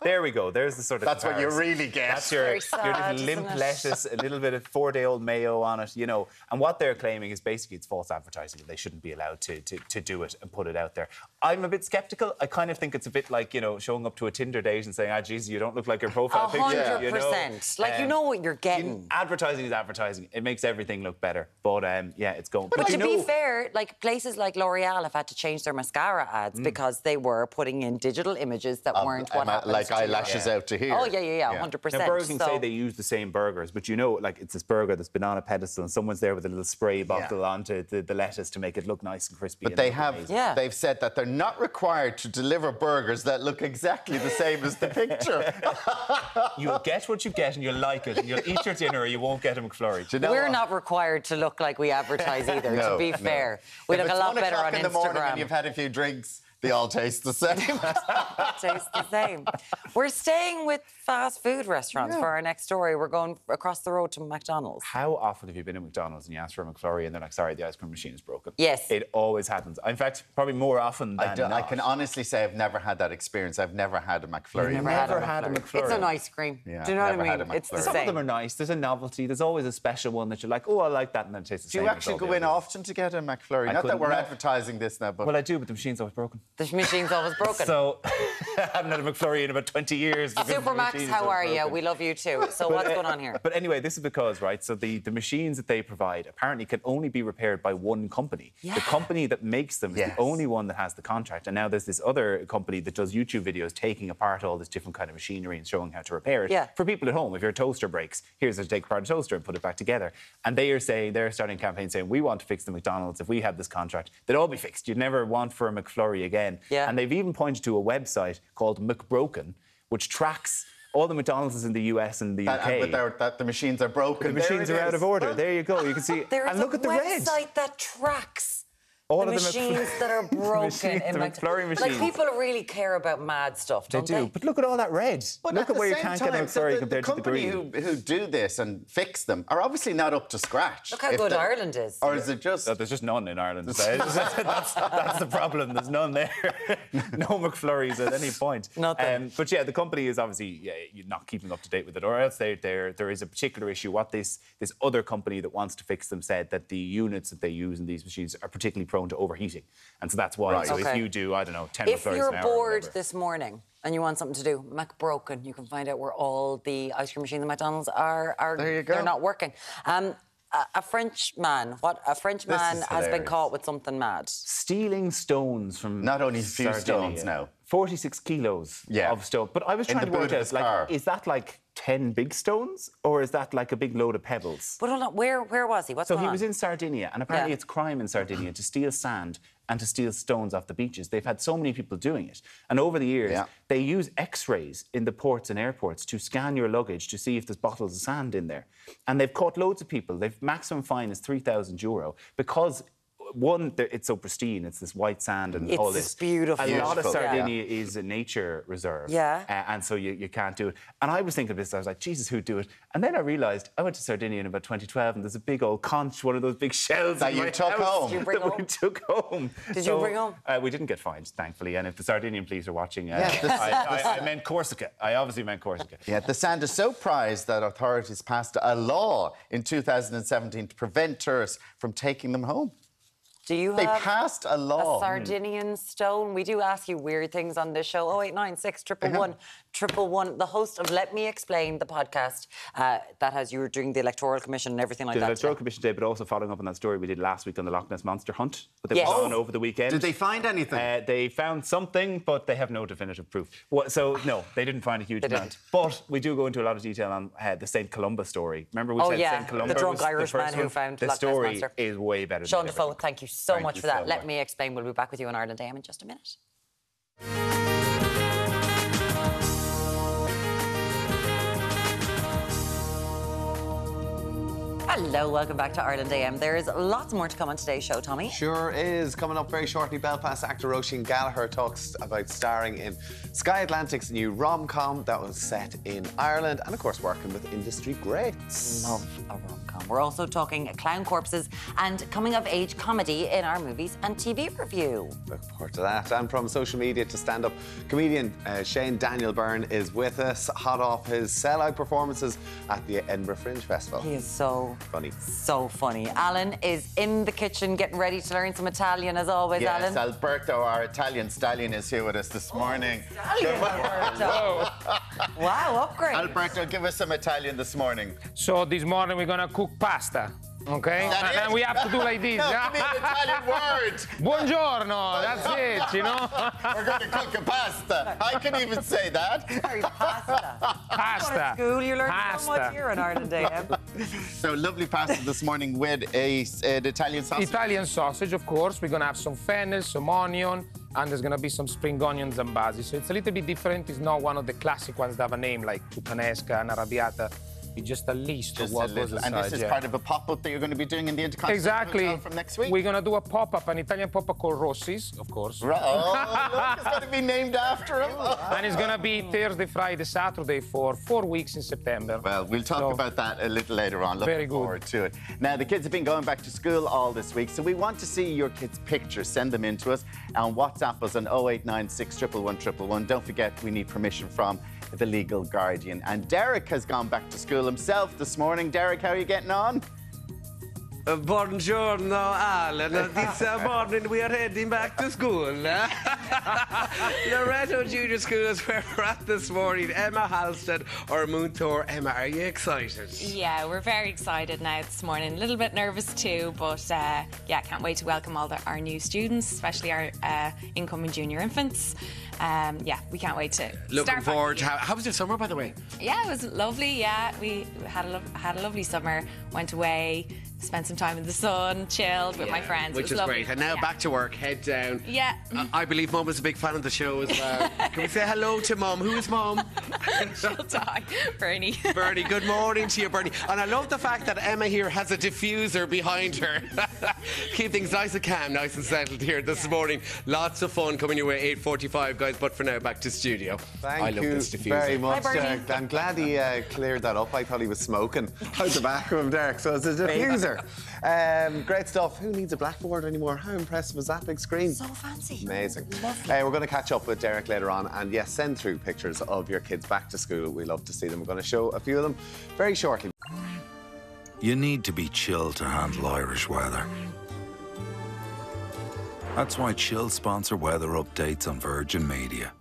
There we go. There's the sort of comparison. What you really get. That's your little limp lettuce, a little bit of four-day-old mayo on it, you know. And what they're claiming is basically it's false advertising. They shouldn't be allowed to do it and put it out there. I'm a bit sceptical. I kind of think it's a bit like, you know, showing up to a Tinder date and saying, ah, geez, you don't look like your profile picture. 100%. You know? Like, you know what you're getting. Advertising is advertising. It makes everything look better. But, yeah, it's going... But to be fair, like, places like L'Oreal have had to change their mascara ads because they were putting in digital images that weren't what happened. Like eyelashes out to here. Oh, yeah, 100%. Now, Burger King say they use the same burgers, but you know, like, it's this burger that's been on a pedestal and someone's there with a little spray bottle onto the lettuce to make it look nice and crispy. But and they've said that they're not required to deliver burgers that look exactly the same as the picture. You'll get what you get and you'll like it. And you'll eat your dinner or you won't get a McFlurry. You know We're not required to look like we advertise either, to be fair. We look a lot better on Instagram. In the morning and you've had a few drinks... They all taste the same. Taste the same. We're staying with fast food restaurants for our next story. We're going across the road to McDonald's. How often have you been in McDonald's and you ask for a McFlurry and they're like, sorry, the ice cream machine is broken? Yes. It always happens. In fact, probably more often than not. I can honestly say I've never had that experience. I've never had a McFlurry. Never had a McFlurry. It's an ice cream. Yeah, do you know what I mean? It's the same. Some of them are nice. There's a novelty. There's always a special one that you're like, oh, I like that, and then it tastes the same. Do you actually go in often to get a McFlurry? Not that we're advertising this now, but... Well, I do, but the machine's always broken. The machine's always broken. So, I haven't had a McFlurry in about 20 years. Supermax, how are you? We love you too. So, what's going on here? But anyway, this is because, right, so the machines that they provide apparently can only be repaired by one company. Yeah. The company that makes them is the only one that has the contract. And now there's this other company that does YouTube videos taking apart all this different kind of machinery and showing how to repair it. Yeah. For people at home, if your toaster breaks, here's how to take apart a toaster and put it back together. And they are saying, they're starting a campaign saying, we want to fix the McDonald's. If we had this contract, they'd all be fixed. You'd never want for a McFlurry again. Yeah. And they've even pointed to a website called McBroken, which tracks all the McDonald's in the US and the UK. But the machines are broken. The machines are out of order. There you go. You can see. And look at the red. There's a website that tracks all the machines that are broken in McFlurry machines. Like, people really care about mad stuff, don't they? They do. But look at all that red. But look at where you can't get a McFlurry compared to the green. The company who do this and fix them are obviously not up to scratch. Look how good Ireland is. Or is it just... There's just none in Ireland. That's the problem. There's none there. No McFlurries at any point. Nothing. But, yeah, the company is obviously not keeping up to date with it, or else there is a particular issue. What this other company that wants to fix them said that the units that they use in these machines are particularly prone to overheating, and so that's why. Right. So if you do, I don't know, 10 McFlurries an hour. If you're bored this morning and you want something to do, McBroken, you can find out where all the ice cream machines at McDonald's are. There you go. They're not working. A French man has been caught with something mad. Stealing stones from not only a few stones now, 46 kilos of stone. But I was trying to work out, like, is that like 10 big stones, or is that like a big load of pebbles? But hold on, where was he? What's going on? So he was in Sardinia, and apparently it's crime in Sardinia to steal sand and to steal stones off the beaches. They've had so many people doing it. And over the years, they use X-rays in the ports and airports to scan your luggage to see if there's bottles of sand in there. And they've caught loads of people. Their maximum fine is €3,000 because... One, it's so pristine. It's this white sand and all this. It's beautiful. A lot of Sardinia is a nature reserve. Yeah. And so you can't do it. And I was thinking of this. I was like, Jesus, who'd do it? And then I realised I went to Sardinia in about 2012 and there's a big old conch, one of those big shells that you took home. Did you bring home? We didn't get fined, thankfully. And if the Sardinian police are watching... I meant Corsica. I obviously meant Corsica. Yeah, the sand is so prized that authorities passed a law in 2017 to prevent tourists from taking them home. Do you have they passed a law. A Sardinian stone? We do ask you weird things on this show. 0896 111 111. The host of Let Me Explain, the podcast that has you were doing the Electoral Commission and everything like that. The Electoral Commission today, but also following up on that story we did last week on the Loch Ness Monster hunt. But they were on over the weekend. Did they find anything? They found something, but they have no definitive proof. So no, they didn't find a huge amount. But we do go into a lot of detail on the St. Columba story. Remember we said St. Columba the drunk Irish man who found Loch Ness Monster. The story is way better. Sean Defoe, thank you so much for that. Let Me Explain. We'll be back with you on Ireland AM in just a minute. Hello, welcome back to Ireland AM. There is lots more to come on today's show, Tommy. Sure is. Coming up very shortly, Belfast actor Roisin Gallagher talks about starring in Sky Atlantic's new rom-com that was set in Ireland and, of course, working with industry greats. Love a rom-com. We're also talking clown corpses and coming-of-age comedy in our movies and TV review. Look forward to that. And from social media to stand-up, comedian Shane Daniel Byrne is with us, hot off his sellout performances at the Edinburgh Fringe Festival. He is so funny. So funny. Alan is in the kitchen getting ready to learn some Italian, as always. Yes, Alan. Yes, Alberto, our Italian stallion, is here with us this morning. Italian, Alberto. Wow, upgrade. Alberto, give us some Italian this morning. So this morning we're going to cook pasta. Okay, and then we have to do like this. No, give me an Italian word. Buongiorno, that's it, you know. We're going to cook a pasta. I can even say that. Sorry, pasta. Pasta. School, you learn so much here in Ireland, AM. So lovely pasta this morning with an Italian sausage. Italian sausage, of course. We're going to have some fennel, some onion, and there's going to be some spring onion zambasi. So it's a little bit different. It's not one of the classic ones that have a name like tucanesca and arrabbiata. Just a list of what was inside. And this is part of a pop-up that you're going to be doing in the Intercontinental Hotel from next week. We're going to do a pop-up, an Italian pop-up called Rossi's, of course. Oh, look, it's going to be named after him. And it's going to be Thursday, Friday, Saturday for 4 weeks in September. Well, we'll talk about that a little later on. Looking forward to it. Now, the kids have been going back to school all this week, so we want to see your kids' pictures. Send them in to us and WhatsApp us on 0896 111 111. Don't forget, we need permission from the legal guardian. And Derek has gone back to school himself this morning. Derek, how are you getting on? Buongiorno, Alan. This morning we are heading back to school. Loreto Junior School is where we're at this morning. Emma Halstead, our moon tour. Emma, are you excited? Yeah, we're very excited now this morning. A little bit nervous too, but yeah, can't wait to welcome all our new students, especially our incoming junior infants. Yeah, we can't wait to looking forward. How was your summer, by the way? Yeah, it was lovely. Yeah, we had a lovely summer. Went away, spent some time in the sun, chilled with my friends, which was great. And now back to work, head down. Yeah, I believe Mum was a big fan of the show as well. Can we say hello to Mum? Who is Mum? She'll die, Bernie. Bernie, good morning to you, Bernie. And I love the fact that Emma here has a diffuser behind her. Keep things nice and calm, nice and settled here this morning. Lots of fun coming your way. 8:45, guys. But for now, back to studio. Thank I love you this diffuser. Very much, Derek. I'm glad he cleared that up. I thought he was smoking out the back of him, Derek. So it's a diffuser. Great stuff. Who needs a blackboard anymore? How impressive was that big screen? So fancy. Amazing. Lovely. We're going to catch up with Derek later on. And yes, send through pictures of your kids back to school. We love to see them. We're going to show a few of them very shortly. You need to be chill to handle Irish weather. That's why Chill sponsor weather updates on Virgin Media.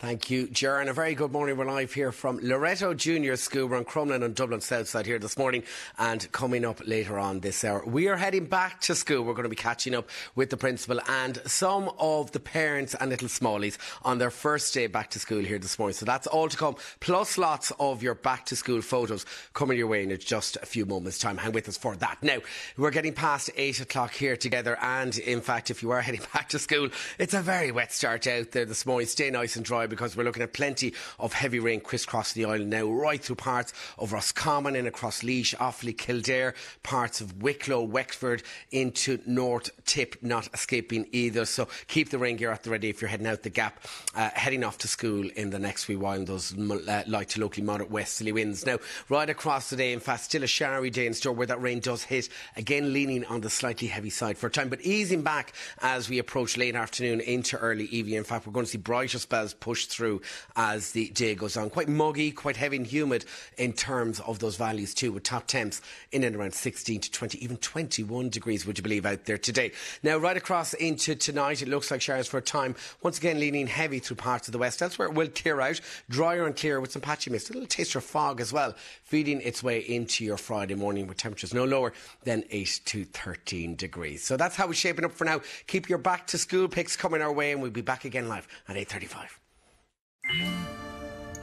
Thank you, Ger, and a very good morning. We're live here from Loreto Junior School. We're on Crumlin on Dublin Southside here this morning, and coming up later on this hour, we are heading back to school. We're going to be catching up with the principal and some of the parents and little smallies on their first day back to school here this morning. So that's all to come, plus lots of your back to school photos coming your way in just a few moments' time. Hang with us for that. Now, we're getting past 8 o'clock here together, and in fact, if you are heading back to school, it's a very wet start out there this morning. Stay nice and dry, because we're looking at plenty of heavy rain crisscrossing the island now, right through parts of Roscommon and across Laois, Offaly, Kildare, parts of Wicklow, Wexford, into North Tip, not escaping either. So keep the rain gear at the ready if you're heading out the gap, heading off to school in the next wee while in those light to locally moderate westerly winds. Now, right across the day, in fact, still a showery day in store where that rain does hit, again leaning on the slightly heavy side for a time, but easing back as we approach late afternoon into early evening. In fact, we're going to see brighter spells push through as the day goes on. Quite muggy, quite heavy and humid in terms of those values too, with top temps in and around 16 to 20, even 21 degrees, would you believe, out there today. Now, right across into tonight, it looks like showers for a time, once again leaning heavy through parts of the west. That's where it will clear out, drier and clearer with some patchy mist, a little taster of fog as well, feeding its way into your Friday morning with temperatures no lower than 8 to 13 degrees. So that's how we're shaping up for now. Keep your back to school pics coming our way, and we'll be back again live at 8:35.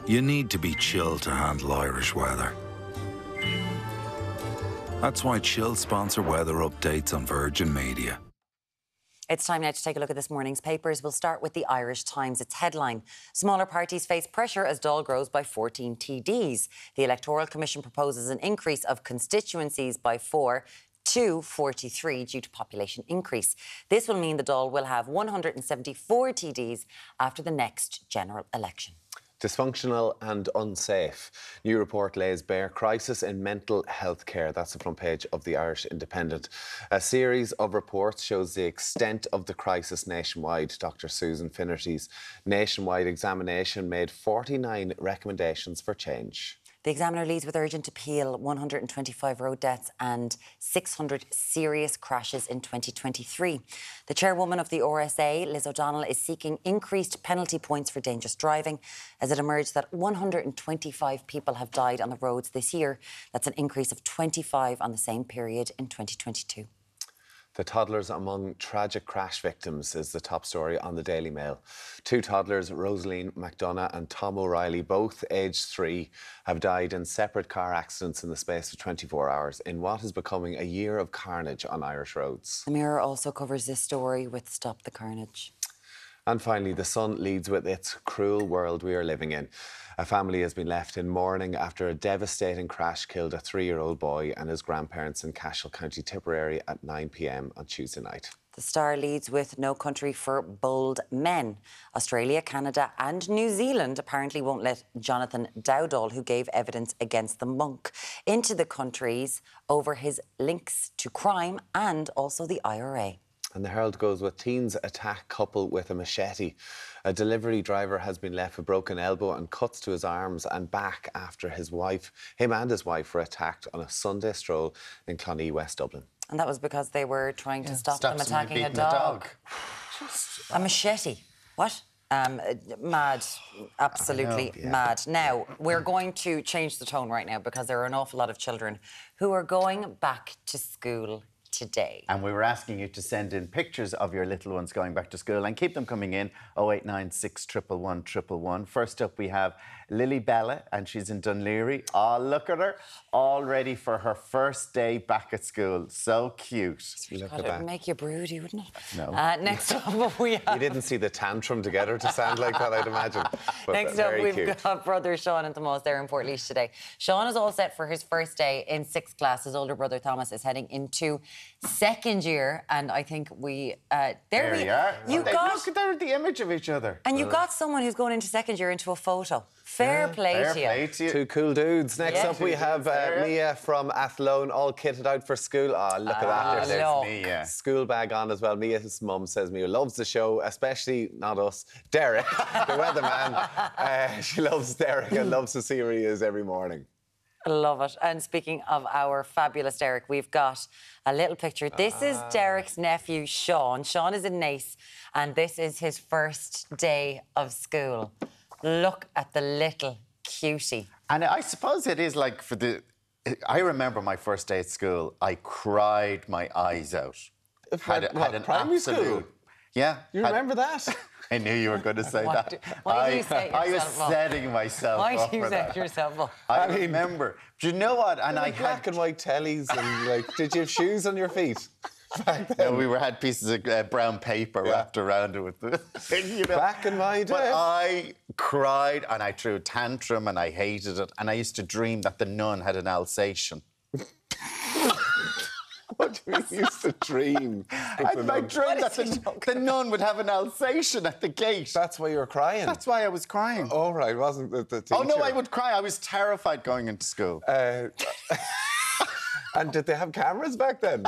You need to be chill to handle Irish weather. That's why Chill sponsor weather updates on Virgin Media. It's time now to take a look at this morning's papers. We'll start with the Irish Times. Its headline, smaller parties face pressure as Dáil grows by 14 TDs. The Electoral Commission proposes an increase of constituencies by 4 to 43 due to population increase. This will mean the Dáil will have 174 TDs after the next general election. Dysfunctional and unsafe. New report lays bare crisis in mental health care. That's the front page of the Irish Independent. A series of reports shows the extent of the crisis nationwide. Dr. Susan Finnerty's nationwide examination made 49 recommendations for change. The Examiner leads with urgent appeal, 125 road deaths and 600 serious crashes in 2023. The chairwoman of the RSA, Liz O'Donnell, is seeking increased penalty points for dangerous driving as it emerged that 125 people have died on the roads this year. That's an increase of 25 on the same period in 2022. The toddlers among tragic crash victims is the top story on the Daily Mail. Two toddlers, Roisin McDonough and Tom O'Reilly, both aged 3, have died in separate car accidents in the space of 24 hours in what is becoming a year of carnage on Irish roads. The Mirror also covers this story with Stop the Carnage. And finally, The Sun leads with its cruel world we are living in. A family has been left in mourning after a devastating crash killed a 3-year-old boy and his grandparents in Cashel, County Tipperary at 9 p.m. on Tuesday night. The Star leads with No Country for Bold Men. Australia, Canada and New Zealand apparently won't let Jonathan Dowdall, who gave evidence against the monk, into the countries over his links to crime and also the IRA. And the Herald goes with teens attack couple with a machete. A delivery driver has been left with a broken elbow and cuts to his arms and back after him and his wife were attacked on a Sunday stroll in Cloney, West Dublin. And that was because they were trying to stop them attacking a dog. Just a machete. What? Mad, absolutely mad. Now, we're going to change the tone right now because there are an awful lot of children who are going back to school today. And we were asking you to send in pictures of your little ones going back to school and keep them coming in, 0896 111 111. First up we have Lily Bella and she's in Dunleary. Oh, look at her, all ready for her first day back at school. So cute. God, it would make you broody, wouldn't it? No. Next up we have... You didn't see the tantrum together to sound like that, I'd imagine. But next up we've got brother Sean and Thomas there in Portlaoise today. Sean is all set for his first day in 6th class. His older brother Thomas is heading into 2nd year, and I think we there we are. Look, they're the image of each other. And you got someone who's going into 2nd year into a photo. Fair play to you. Two cool dudes. Next up we have Mia from Athlone, all kitted out for school. Oh, look at that. There's Mia. School bag on as well. Mia's mum says Mia loves the show, especially, not us, Derek, the weatherman. She loves Derek and loves to see where he is every morning. Love it. And speaking of our fabulous Derek, we've got a little picture. This is Derek's nephew, Sean. Sean is in Naas, and this is his first day of school. Look at the little cutie. And I suppose it is like for the... I remember my first day at school, I cried my eyes out. Primary school? Yeah. You remember that? I knew you were going to say that. Why do you set yourself up? I remember. Do you know what? And I had black and white tellies and like, did you have shoes on your feet? Yeah, we had pieces of brown paper wrapped around it with the thing, you know. Back in my day. But I cried and I threw a tantrum and I hated it. And I used to dream that the nun had an Alsatian. What do you used to dream? I dreamt that the nun would have an Alsatian at the gate. That's why you were crying. That's why I was crying. Oh, right, wasn't it the teacher? Oh, no, I would cry. I was terrified going into school. And did they have cameras back then?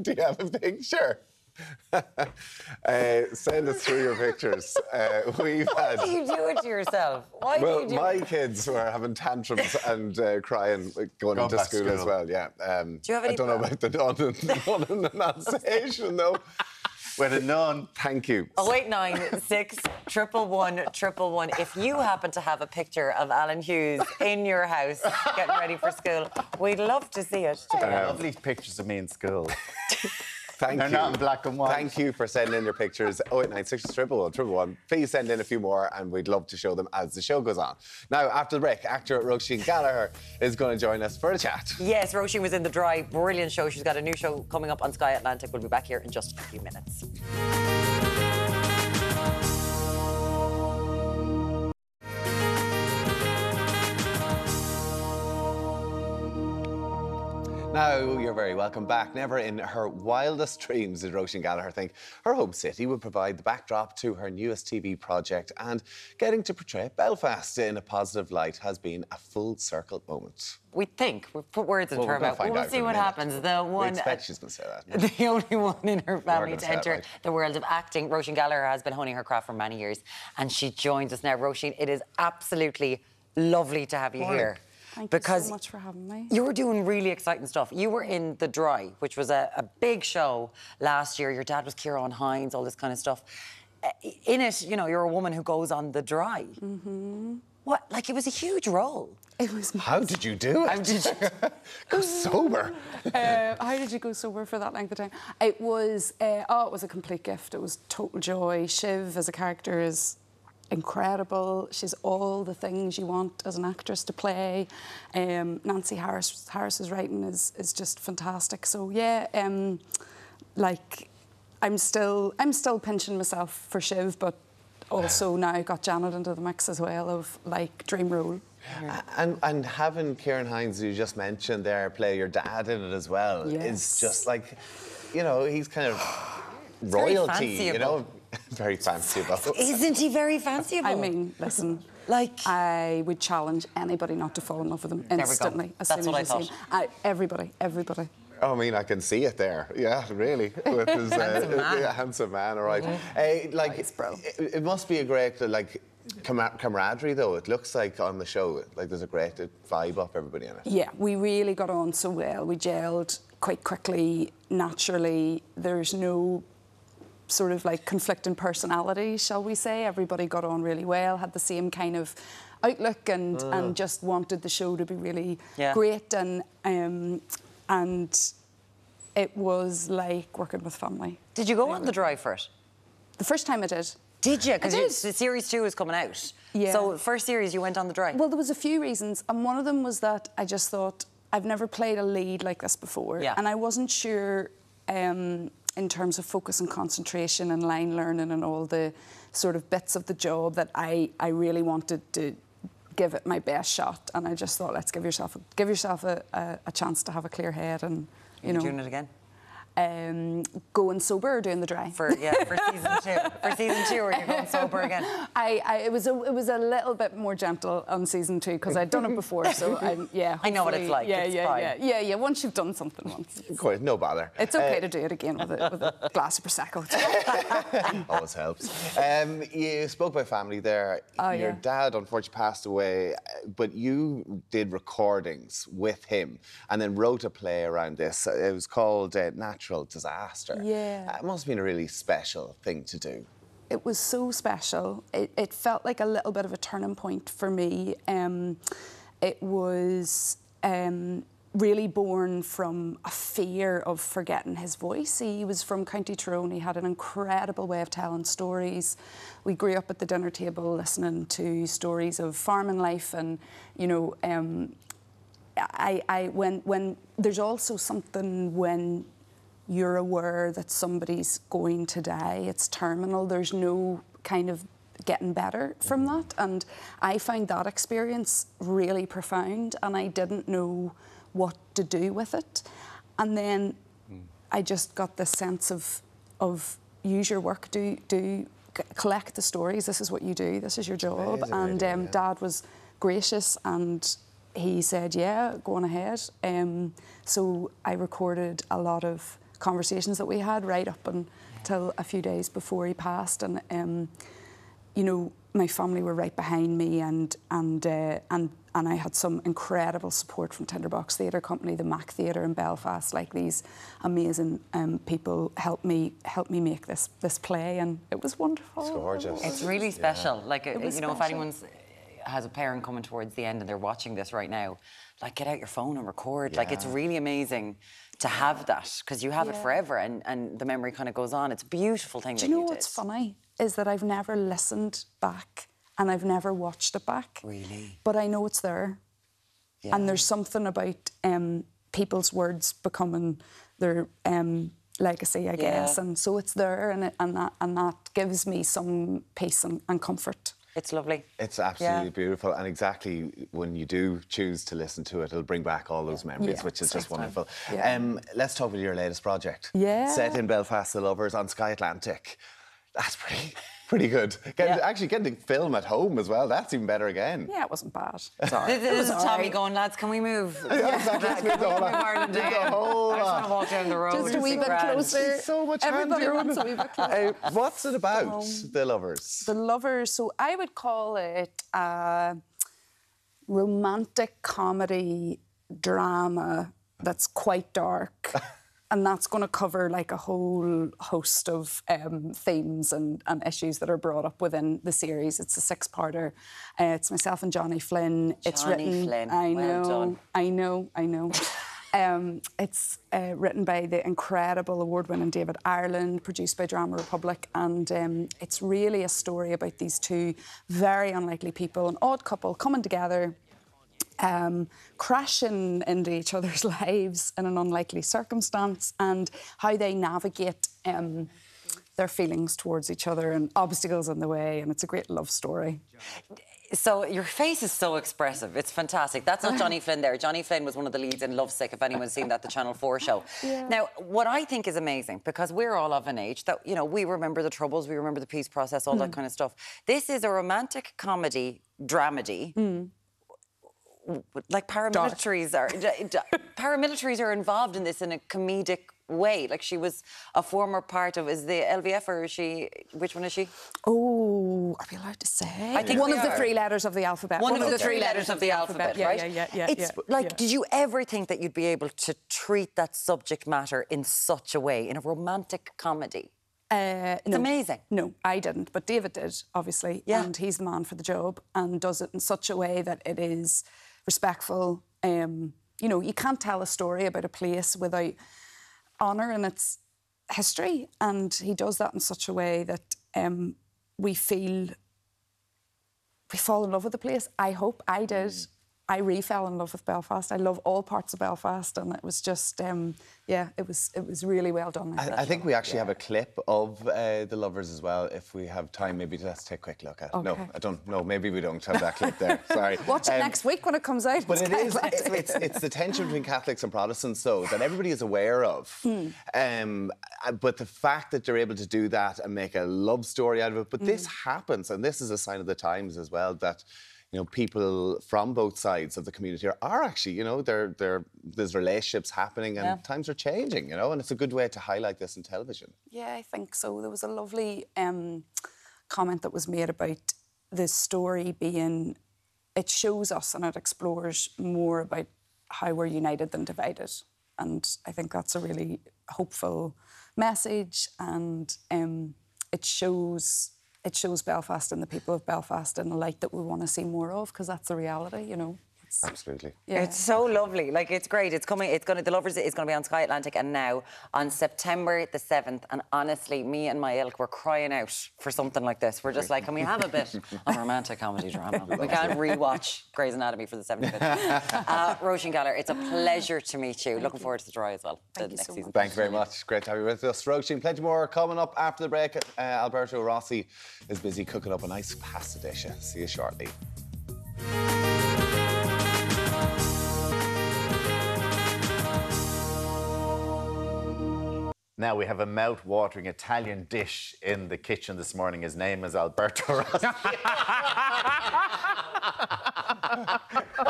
Do you have a picture? Send us through your pictures. Why do you do it to yourself? Well, my kids were having tantrums and crying going into school as well, yeah. Do you have any I don't know about the nun and the Alsatian, though. With a nun. Thank you. 0896 111 111. If you happen to have a picture of Alan Hughes in your house getting ready for school, we'd love to see it. I have lovely pictures of me in school. Thank They're you. Not in black and white. Thank you for sending your pictures. 089 611 111. Please send in a few more and we'd love to show them as the show goes on. Now, after the break, actor Roisin Gallagher is going to join us for a chat. Yes, Roisin was in The Dry. Brilliant show. She's got a new show coming up on Sky Atlantic. We'll be back here in just a few minutes. Now, you're very welcome back. Never in her wildest dreams did Roisin Gallagher think her home city would provide the backdrop to her newest TV project, and getting to portray Belfast in a positive light has been a full circle moment. We think. We've put words in her mouth. We'll see what happens. The one... We expect she's going to say that. The only one in her family to enter the world of acting. Roisin Gallagher has been honing her craft for many years, and she joins us now. Roisin, it is absolutely lovely to have you here. Thank you so much for having me. You were doing really exciting stuff. You were in The Dry, which was a big show last year. Your dad was Ciarán Hinds, all this kind of stuff. In it, you know, you're a woman who goes on The Dry. Mm-hmm. What? Like, it was a huge role. It was massive. How did you do it? How did you go sober? How did you go sober for that length of time? It was, it was a complete gift. It was total joy. Shiv, as a character, is... incredible. She's all the things you want as an actress to play. Nancy Harris's writing is just fantastic. So yeah, like I'm still pinching myself for Shiv, but also now got Janet into the mix as well of like dream role. Yeah. And having Ciarán Hinds, who you just mentioned there, play your dad in it as well, is just like, you know, he's kind of royalty, you know. Very fancyable. Isn't he very fancyable? I mean, listen, like... I would challenge anybody not to fall in love with him instantly. That's what I thought. Everybody. Oh, I mean, I can see it there. Yeah, really. With his handsome man, all right. Like, nice, bro. It must be a great, like... camaraderie, though, it looks like on the show, like there's a great vibe up everybody in it. Yeah, we really got on so well. We gelled quite quickly, naturally. There's no... sort of like conflicting personalities, shall we say. Everybody got on really well, had the same kind of outlook and just wanted the show to be really great, and it was like working with family. Did you go on The Dry for it? The first time I did. Did you? Because the series 2 is coming out. Yeah. So first series you went on The Dry. Well, there was a few reasons, and one of them was that I just thought I've never played a lead like this before, and I wasn't sure in terms of focus and concentration and line learning and all the sort of bits of the job that I really wanted to give it my best shot, and I just thought, let's give yourself a chance to have a clear head and you know. Doing it again. Going sober or doing The Dry? For season 2. For season 2, are you going sober again? It was a little bit more gentle on season 2 because I'd done it before, so I know what it's like. Yeah. Once you've done something once, of course, no bother. It's okay to do it again with a glass of prosecco. Always helps. You spoke about family there. Your dad unfortunately passed away, but you did recordings with him and then wrote a play around this. It was called Natural Disaster. Yeah. It must have been a really special thing to do. It was so special. It felt like a little bit of a turning point for me. It was really born from a fear of forgetting his voice. He was from County Tyrone. He had an incredible way of telling stories. We grew up at the dinner table listening to stories of farming life and, you know, when there's also something when you're aware that somebody's going to die, it's terminal, there's no kind of getting better from that, and I found that experience really profound and I didn't know what to do with it, and then I just got this sense of use your work, do collect the stories, this is what you do, this is your job, and Dad was gracious and he said, yeah, go on ahead. So I recorded a lot of conversations that we had right up until a few days before he passed, and you know, my family were right behind me, and I had some incredible support from Tinderbox Theatre Company, the Mac Theatre in Belfast. Like, these amazing people helped me make this play, and it was wonderful. It's gorgeous. It's really special. Like, you know, if anyone's has a parent coming towards the end and they're watching this right now, like, get out your phone and record. Yeah. Like, it's really amazing to have that, because you have it forever, and the memory kind of goes on. It's a beautiful thing that you did. Do you know what's funny? Is that I've never listened back and I've never watched it back. Really? But I know it's there. Yeah. And there's something about people's words becoming their legacy, I guess. And so it's there, and that gives me some peace and comfort. It's lovely. It's absolutely beautiful. And exactly when you do choose to listen to it, it'll bring back all those memories, which is just wonderful. Yeah. Let's talk about your latest project. Yeah. Set in Belfast, The Lovers, on Sky Atlantic. That's pretty good. Actually, getting to film at home as well, that's even better again. Yeah, it wasn't bad. Sorry. This is Tommy going, lads, can we move? Yeah, exactly. Let's move the whole lot. I just want to walk down the road. Just a wee bit closer. It's so much handier. Everybody wants a wee bit closer. What's it about, The Lovers? The Lovers, so I would call it a romantic comedy drama that's quite dark. And that's going to cover, like, a whole host of themes and issues that are brought up within the series. It's a six-parter. It's myself and Johnny Flynn. It's written... Flynn. I know. It's written by the incredible award-winning David Ireland, produced by Drama Republic, and it's really a story about these two very unlikely people, an odd couple coming together, crashing into each other's lives in an unlikely circumstance, and how they navigate their feelings towards each other and obstacles in the way, and it's a great love story. So your face is so expressive. It's fantastic. That's not Johnny Flynn there. Johnny Flynn was one of the leads in Lovesick, if anyone's seen that, the Channel 4 show. Yeah. Now, what I think is amazing, because we're all of an age that, you know, we remember the Troubles, we remember the peace process, all that kind of stuff. This is a romantic comedy, dramedy, like paramilitaries are involved in this in a comedic way. Like, she was a former part of, is the LVF, or is she, which one is she? Oh, are we allowed to say? I think one of the three letters of the alphabet. One of the three letters of the alphabet, right? Yeah. Did you ever think that you'd be able to treat that subject matter in such a way, in a romantic comedy? No. It's amazing. No, I didn't, but David did, obviously. Yeah. And he's the man for the job and does it in such a way that it is respectful. You know, you can't tell a story about a place without honouring its history, and he does that in such a way that we fall in love with the place. I hope I did. I re-fell in love with Belfast. I love all parts of Belfast, and it was just, it was really well done. I think we actually have a clip of The Lovers as well, if we have time, maybe let's take a quick look at it. Okay. No, I don't know, maybe we don't have that clip there, sorry. Watch it next week when it comes out. But it's the tension between Catholics and Protestants, though, that everybody is aware of. But the fact that they're able to do that and make a love story out of it, but this happens, and this is a sign of the times as well, that, you know, people from both sides of the community are actually, you know, there's relationships happening and times are changing, you know, and it's a good way to highlight this in television. Yeah, I think so. There was a lovely comment that was made about the story being, it shows us and it explores more about how we're united than divided. And I think that's a really hopeful message, and it shows Belfast and the people of Belfast in a light that we want to see more of, because that's the reality, you know. Absolutely. Yeah. It's so lovely. Like, it's great. It's coming. It's going to, The Lovers is going to be on Sky Atlantic, and now on September the 7th. And honestly, me and my ilk were crying out for something like this. We're just like, can we have a bit of romantic comedy drama? We can't rewatch Grey's Anatomy for the 75th. Roisin Gallagher, it's a pleasure to meet you. Looking forward to The Dry as well. Thank you so much. Thank you very much. Great to have you with us, Roisin. Plenty more coming up after the break. Alberto Rossi is busy cooking up a nice pasta dish. See you shortly. Now we have a mouth-watering Italian dish in the kitchen this morning. His name is Alberto Rossi.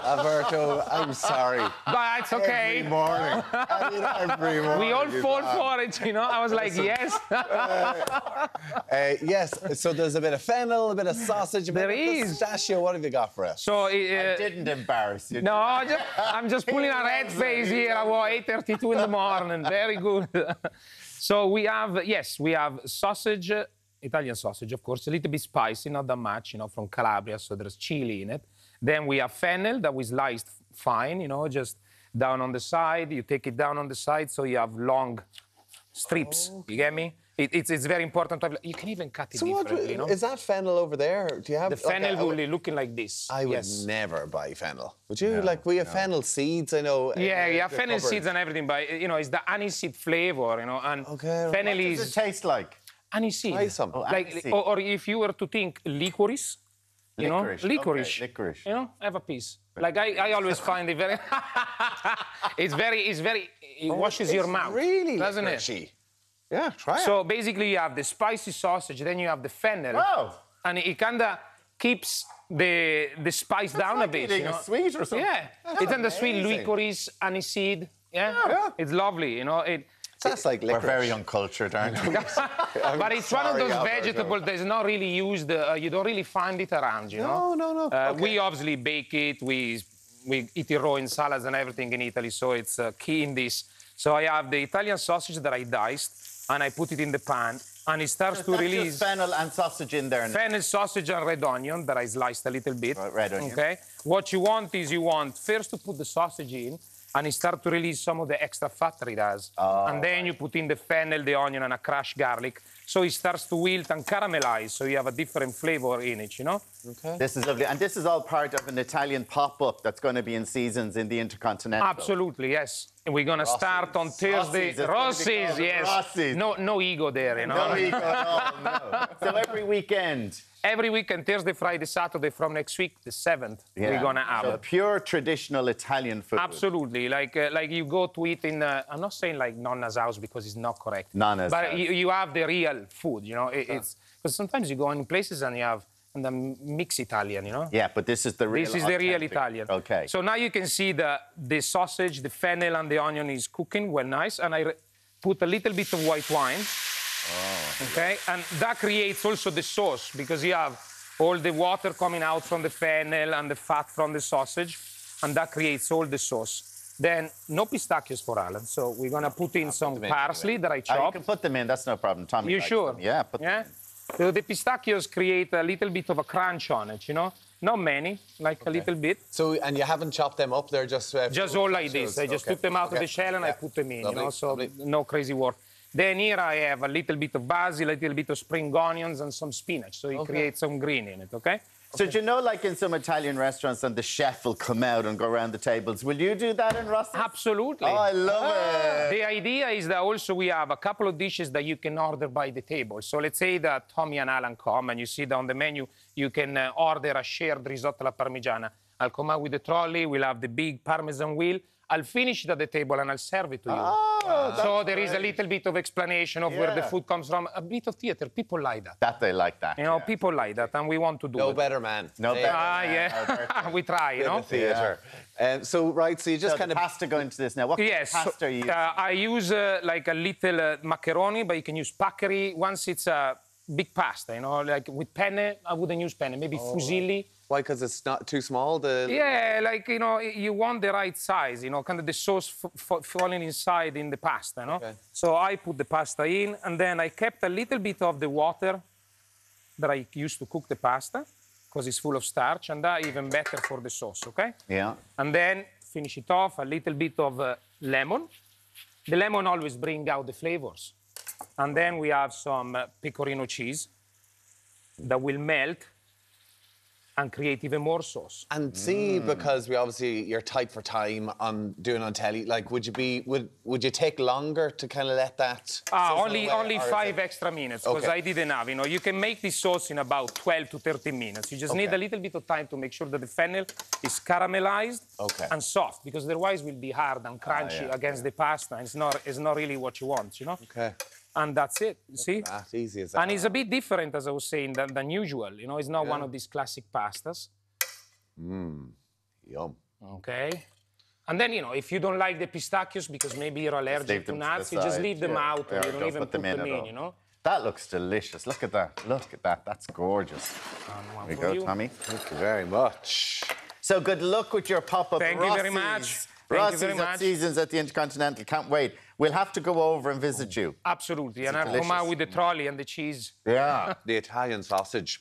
Alberto, I'm sorry. But it's okay. Every morning. I mean, every morning. We all fall for it, you know. I was like, yes. Yes, so there's a bit of fennel, a bit of sausage, a bit of pistachio. What have you got for us? So, I didn't embarrass you. No, I'm just pulling a red face here. I was 8:32 in the morning. Very good. So we have, yes, we have sausage, Italian sausage, of course, a little bit spicy, not that much, you know, from Calabria, so there's chili in it. Then we have fennel that we sliced fine, you know, just down on the side. You take it down on the side, so you have long strips, you get me? It's very important to have, you can even cut it differently, you know? Is that fennel over there? Do you have... The fennel will be looking like this. I would never buy fennel. Would you? No, like, we have fennel seeds, I know. Yeah, you have fennel seeds and everything, but, you know, it's the aniseed flavour, you know, and fennel is... What does it taste like? Aniseed. Try some. Or if you were to think licorice, you know? Licorice. Okay, licorice. You know, have a piece. Like, I always find it very... It washes your mouth. Really doesn't it? Yeah, try it. So basically you have the spicy sausage, then you have the fennel. Wow. And it kind of keeps the spice down like a bit. You know? Sweet or something. Yeah. That's it's in the sweet licorice, aniseed. Yeah? Yeah. It's lovely, you know. That's like licorice. We're very uncultured, aren't we? But it's one of those vegetables that's not really used, you don't really find it around, you know? No, no, no. We obviously bake it, we eat it raw in salads and everything in Italy, so it's key in this. So I have the Italian sausage that I diced, and I put it in the pan, and it starts to release... Just fennel and sausage in there now. Fennel, sausage, and red onion that I sliced a little bit. Red onion. Okay? What you want is you want first to put the sausage in, and it starts to release some of the extra fat that it has. Oh, and then you put in the fennel, the onion, and a crushed garlic. So it starts to wilt and caramelize, so you have a different flavour in it, you know? Okay. This is lovely. And this is all part of an Italian pop-up that's going to be in Seasons in the Intercontinental. Absolutely, yes. And we're going to start on Thursday. Rossi's, yes. Rossi's. No, no ego there, you know? No ego at all, no. So every weekend... Every weekend, Thursday, Friday, Saturday, from next week, the 7th, we're going to have it. Pure traditional Italian food. Absolutely. Like you go to eat in... I'm not saying, like, Nonna's house, because it's not correct. Nonna's house. But you have the real food, you know? It's... Because sometimes you go in places and you have... And then mix Italian, you know? Yeah, but this is the real This is authentic. The real Italian. Okay. So now you can see the sausage, the fennel and the onion is cooking well nice. And I put a little bit of white wine. Oh. Okay? And that creates also the sauce, because you have all the water coming out from the fennel and the fat from the sausage. And that creates all the sauce. Then, no pistachios for Alan, so we're going to put in some parsley that I chopped. You can put them in, that's no problem. Tommy likes them. Yeah, put them in. So the pistachios create a little bit of a crunch on it, you know? Not many, like a little bit. So, and you haven't chopped them up, they're just... just all like this. I just took them out of the shell and I put them in, you know, so no crazy work. Then here I have a little bit of basil, a little bit of spring onions and some spinach, so it creates some green in it, okay? So do you know, like in some Italian restaurants, and the chef will come out and go around the tables. Will you do that in Rossi's? Absolutely. Oh, I love it. The idea is that also we have a couple of dishes that you can order by the table. So let's say that Tommy and Alan come and you see down the menu, you can order a shared risotto alla parmigiana. I'll come out with the trolley, we'll have the big parmesan wheel. I'll finish it at the table and I'll serve it to you. Oh, so there is a little bit of explanation of where the food comes from. A bit of theatre. People like that. They like that. You know, people like that, and we want to do it. No better man. No better man. Yeah. We try, you know. Theatre. So, right, so you just kind of... pasta go into this now. What kind of pasta you use? I use, like, a little macaroni, but you can use paccheri. Once it's a big pasta, you know, like with penne, I wouldn't use penne. Maybe fusilli. Why? Because it's not too small? Like, you know, you want the right size, you know, kind of the sauce falling inside in the pasta, you know? Okay. So I put the pasta in, and then I kept a little bit of the water that I used to cook the pasta, because it's full of starch, and that's even better for the sauce, okay? Yeah. And then finish it off, a little bit of lemon. The lemon always brings out the flavors. And then we have some pecorino cheese that will melt and create even more sauce. And see, because we obviously you're tight for time on doing on telly. Like, would you take longer to kind of let that? Only 5 extra minutes because I didn't have. You know, you can make this sauce in about 12 to 30 minutes. You just need a little bit of time to make sure that the fennel is caramelized and soft, because otherwise it will be hard and crunchy against the pasta. And it's not really what you want, you know. Okay. And that's it, you see? That's easy as that. And it's a bit different, as I was saying, than usual. You know, it's not one of these classic pastas. Mmm, yum. Okay. And then, you know, if you don't like the pistachios because maybe you're allergic to nuts, you just leave them out and you don't even put them in, you know? That looks delicious. Look at that. Look at that. That's gorgeous. Here we go, Tommy. Thank you very much. So good luck with your pop-up. Thank you very much. Rossi's at Seasons at the Intercontinental. Can't wait. We'll have to go over and visit you. Absolutely. And I'll come out with the trolley and the cheese. Yeah. The Italian sausage.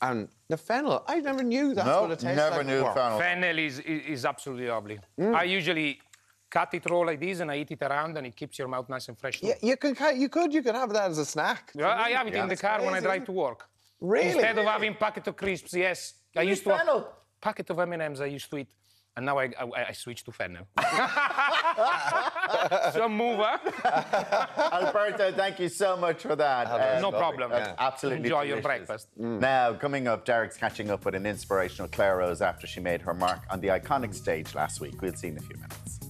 And the fennel, I never knew that's what it tastes like. Never knew fennel. Fennel is absolutely lovely. Mm. I usually cut it raw like this and I eat it around and it keeps your mouth nice and fresh. Yeah, you could have that as a snack. Yeah, I have it in the car when I drive to work. Really? Instead of having packet of crisps, yes. I used to have a packet of M&Ms I used to eat. And now I switch to fennel. Some mover. Alberto, thank you so much for that. No problem. Absolutely enjoy delicious. Your breakfast. Mm. Now, coming up, Derek's catching up with an inspirational Clare Rose after she made her mark on the iconic stage last week. We'll see in a few minutes.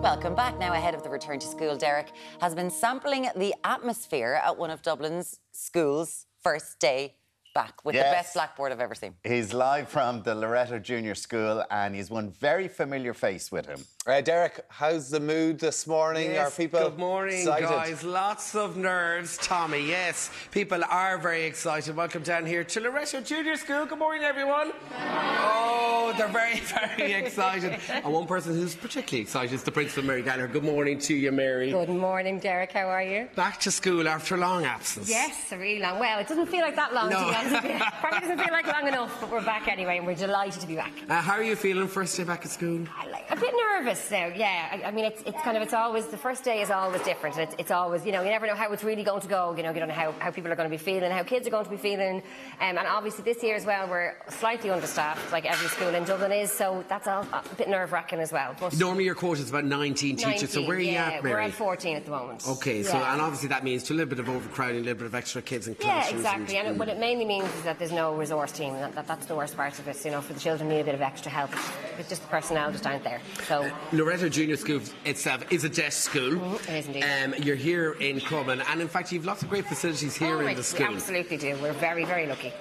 Welcome back. Now, ahead of the return to school, Derek has been sampling the atmosphere at one of Dublin's schools' first day back with the best blackboard I've ever seen. He's live from the Loreto Junior School and he's one very familiar face with him. Derek, how's the mood this morning? Yes, are people good morning, excited? Guys. Lots of nerves, Tommy. Yes, people are very excited. Welcome down here to Loreto Junior School. Good morning, everyone. Oh, they're very, very excited. And one person who's particularly excited is the Principal, Mary Gallagher. Good morning to you, Mary. Good morning, Derek. How are you? Back to school after a long absence. Yes, a really long. Well, it doesn't feel like that long. No. Probably doesn't feel like long enough, but we're back anyway, and we're delighted to be back. How are you feeling first day back at school? A bit nervous. So, yeah, I mean, it's kind of, it's always, the first day is always different. And it's always, you know, you never know how it's really going to go. You know, you don't know how people are going to be feeling, how kids are going to be feeling. And obviously this year as well, we're slightly understaffed, like every school in Dublin is. So that's all a bit nerve-wracking as well. But normally your quota is about 19 teachers. So where are you at, Mary? We're at 14 at the moment. OK, so, and obviously that means to a little bit of overcrowding, a little bit of extra kids in classrooms. Yeah, exactly. And what it mainly means is that there's no resource team. That's the worst part of it, you know, for the children need a bit of extra help. It's just the personnel just aren't there. So... Loreto Junior School itself is a deaf school. Mm-hmm. It is indeed. You're here in Crumlin, and in fact, you've lots of great facilities here in the school. We absolutely do. We're very, very lucky.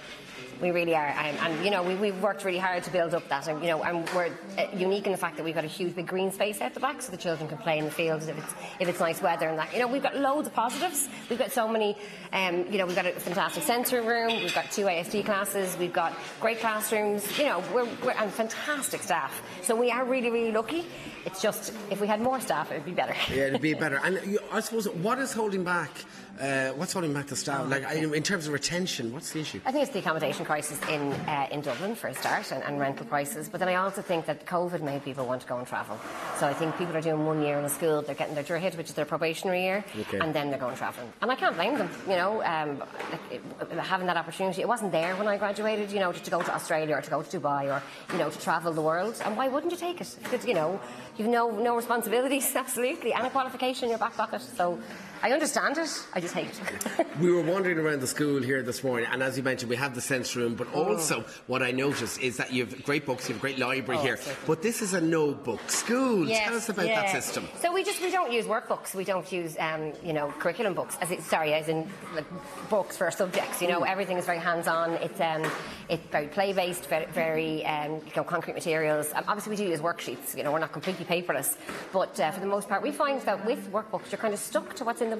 We really are, and you know, we've worked really hard to build up that, and you know, and we're unique in the fact that we've got a huge big green space out the back, so the children can play in the fields if it's nice weather and that. You know, we've got loads of positives. We've got so many, you know, we've got a fantastic sensory room. We've got 2 ASD classes. We've got great classrooms. You know, we're and fantastic staff. So we are really, really lucky. It's just if we had more staff, it'd be better. Yeah, it'd be better. And I suppose what is holding back? What's holding back the staff? Like in terms of retention, what's the issue? I think it's the accommodation crisis in Dublin for a start, and rental prices. But then I also think that COVID made people want to go and travel. So I think people are doing 1 year in a school, they're getting their DRHIT, which is their probationary year, and then they're going travelling. And I can't blame them. You know, having that opportunity, it wasn't there when I graduated. You know, to go to Australia or to go to Dubai or you know to travel the world. And why wouldn't you take it? Because you know you've no responsibilities, absolutely, and a qualification in your back pocket. So. I understand it, I just hate it. We were wandering around the school here this morning, and as you mentioned, we have the sensory room, but also what I noticed is that you have great books, you have a great library here, but this is a no-book school. Yes, tell us about that system. So we don't use workbooks, we don't use, you know, curriculum books, as in like, books for our subjects, you know, everything is very hands-on, it's very play-based, very you know, concrete materials. Obviously, we do use worksheets, you know, we're not completely paperless, but for the most part, we find that with workbooks, you're kind of stuck to what's in the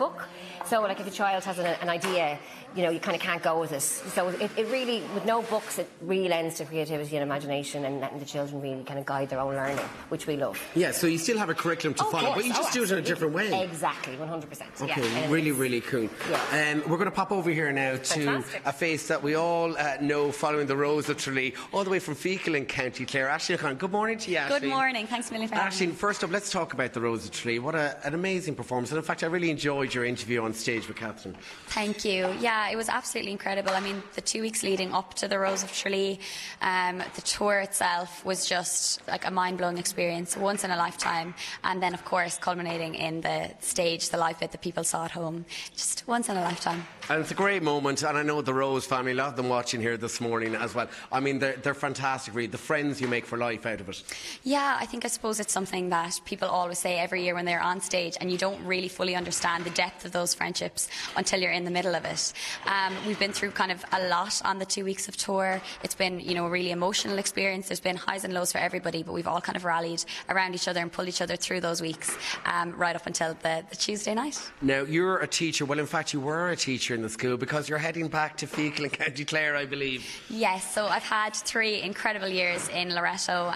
book. So, like, if a child has an idea, you know, you kind of can't go with it. So it really, with no books, it really lends to creativity and imagination and letting the children really kind of guide their own learning, which we love. Yeah, so you still have a curriculum to follow, but you just do it in a different way. Exactly, 100%. OK, really, really cool. Yeah. We're going to pop over here now to a face that we all know following the Rose of Tralee, all the way from Fecal in County Clare. Aisling O'Connor, good morning to you, Aisling. Good morning, thanks a million for having me. Aisling, first up, let's talk about the Rose of Tralee. What an amazing performance. And in fact, I really enjoyed your interview on stage with Catherine. Thank you. Yeah, it was absolutely incredible. I mean, the 2 weeks leading up to the Rose of Tralee, the tour itself was just like a mind-blowing experience, once in a lifetime. And then, of course, culminating in the stage, the live bit that people saw at home. Just once in a lifetime. And it's a great moment. And I know the Rose family, a lot of them watching here this morning as well. I mean, they're fantastic, really. The friends you make for life out of it. Yeah, I think I suppose it's something that people always say every year when they're on stage, and you don't really fully understand the depth of those friendships until you're in the middle of it. We've been through kind of a lot on the 2 weeks of tour. It's been, you know, a really emotional experience. There's been highs and lows for everybody, but we've all kind of rallied around each other and pulled each other through those weeks, right up until the Tuesday night. Now, you're a teacher. Well, in fact, you were a teacher in the school, because you're heading back to Fecal in County Clare, I believe. Yes, so I've had 3 incredible years in Loreto.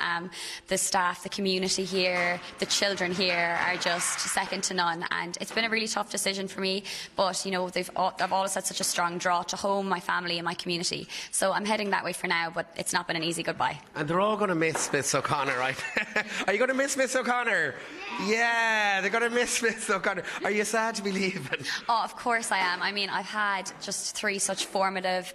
The staff, the community here, the children here are just second to none, and it's been a really tough decision for me, but, you know, I've always had such a strong draw to home, my family and my community, so I'm heading that way for now, but it's not been an easy goodbye. And they're all going to miss Miss O'Connor, right? Are you going to miss Miss O'Connor? Yeah, they're going to miss Miss O'Connor. Are you sad to be leaving? Oh, of course I am. I mean, I've had just 3 such formative,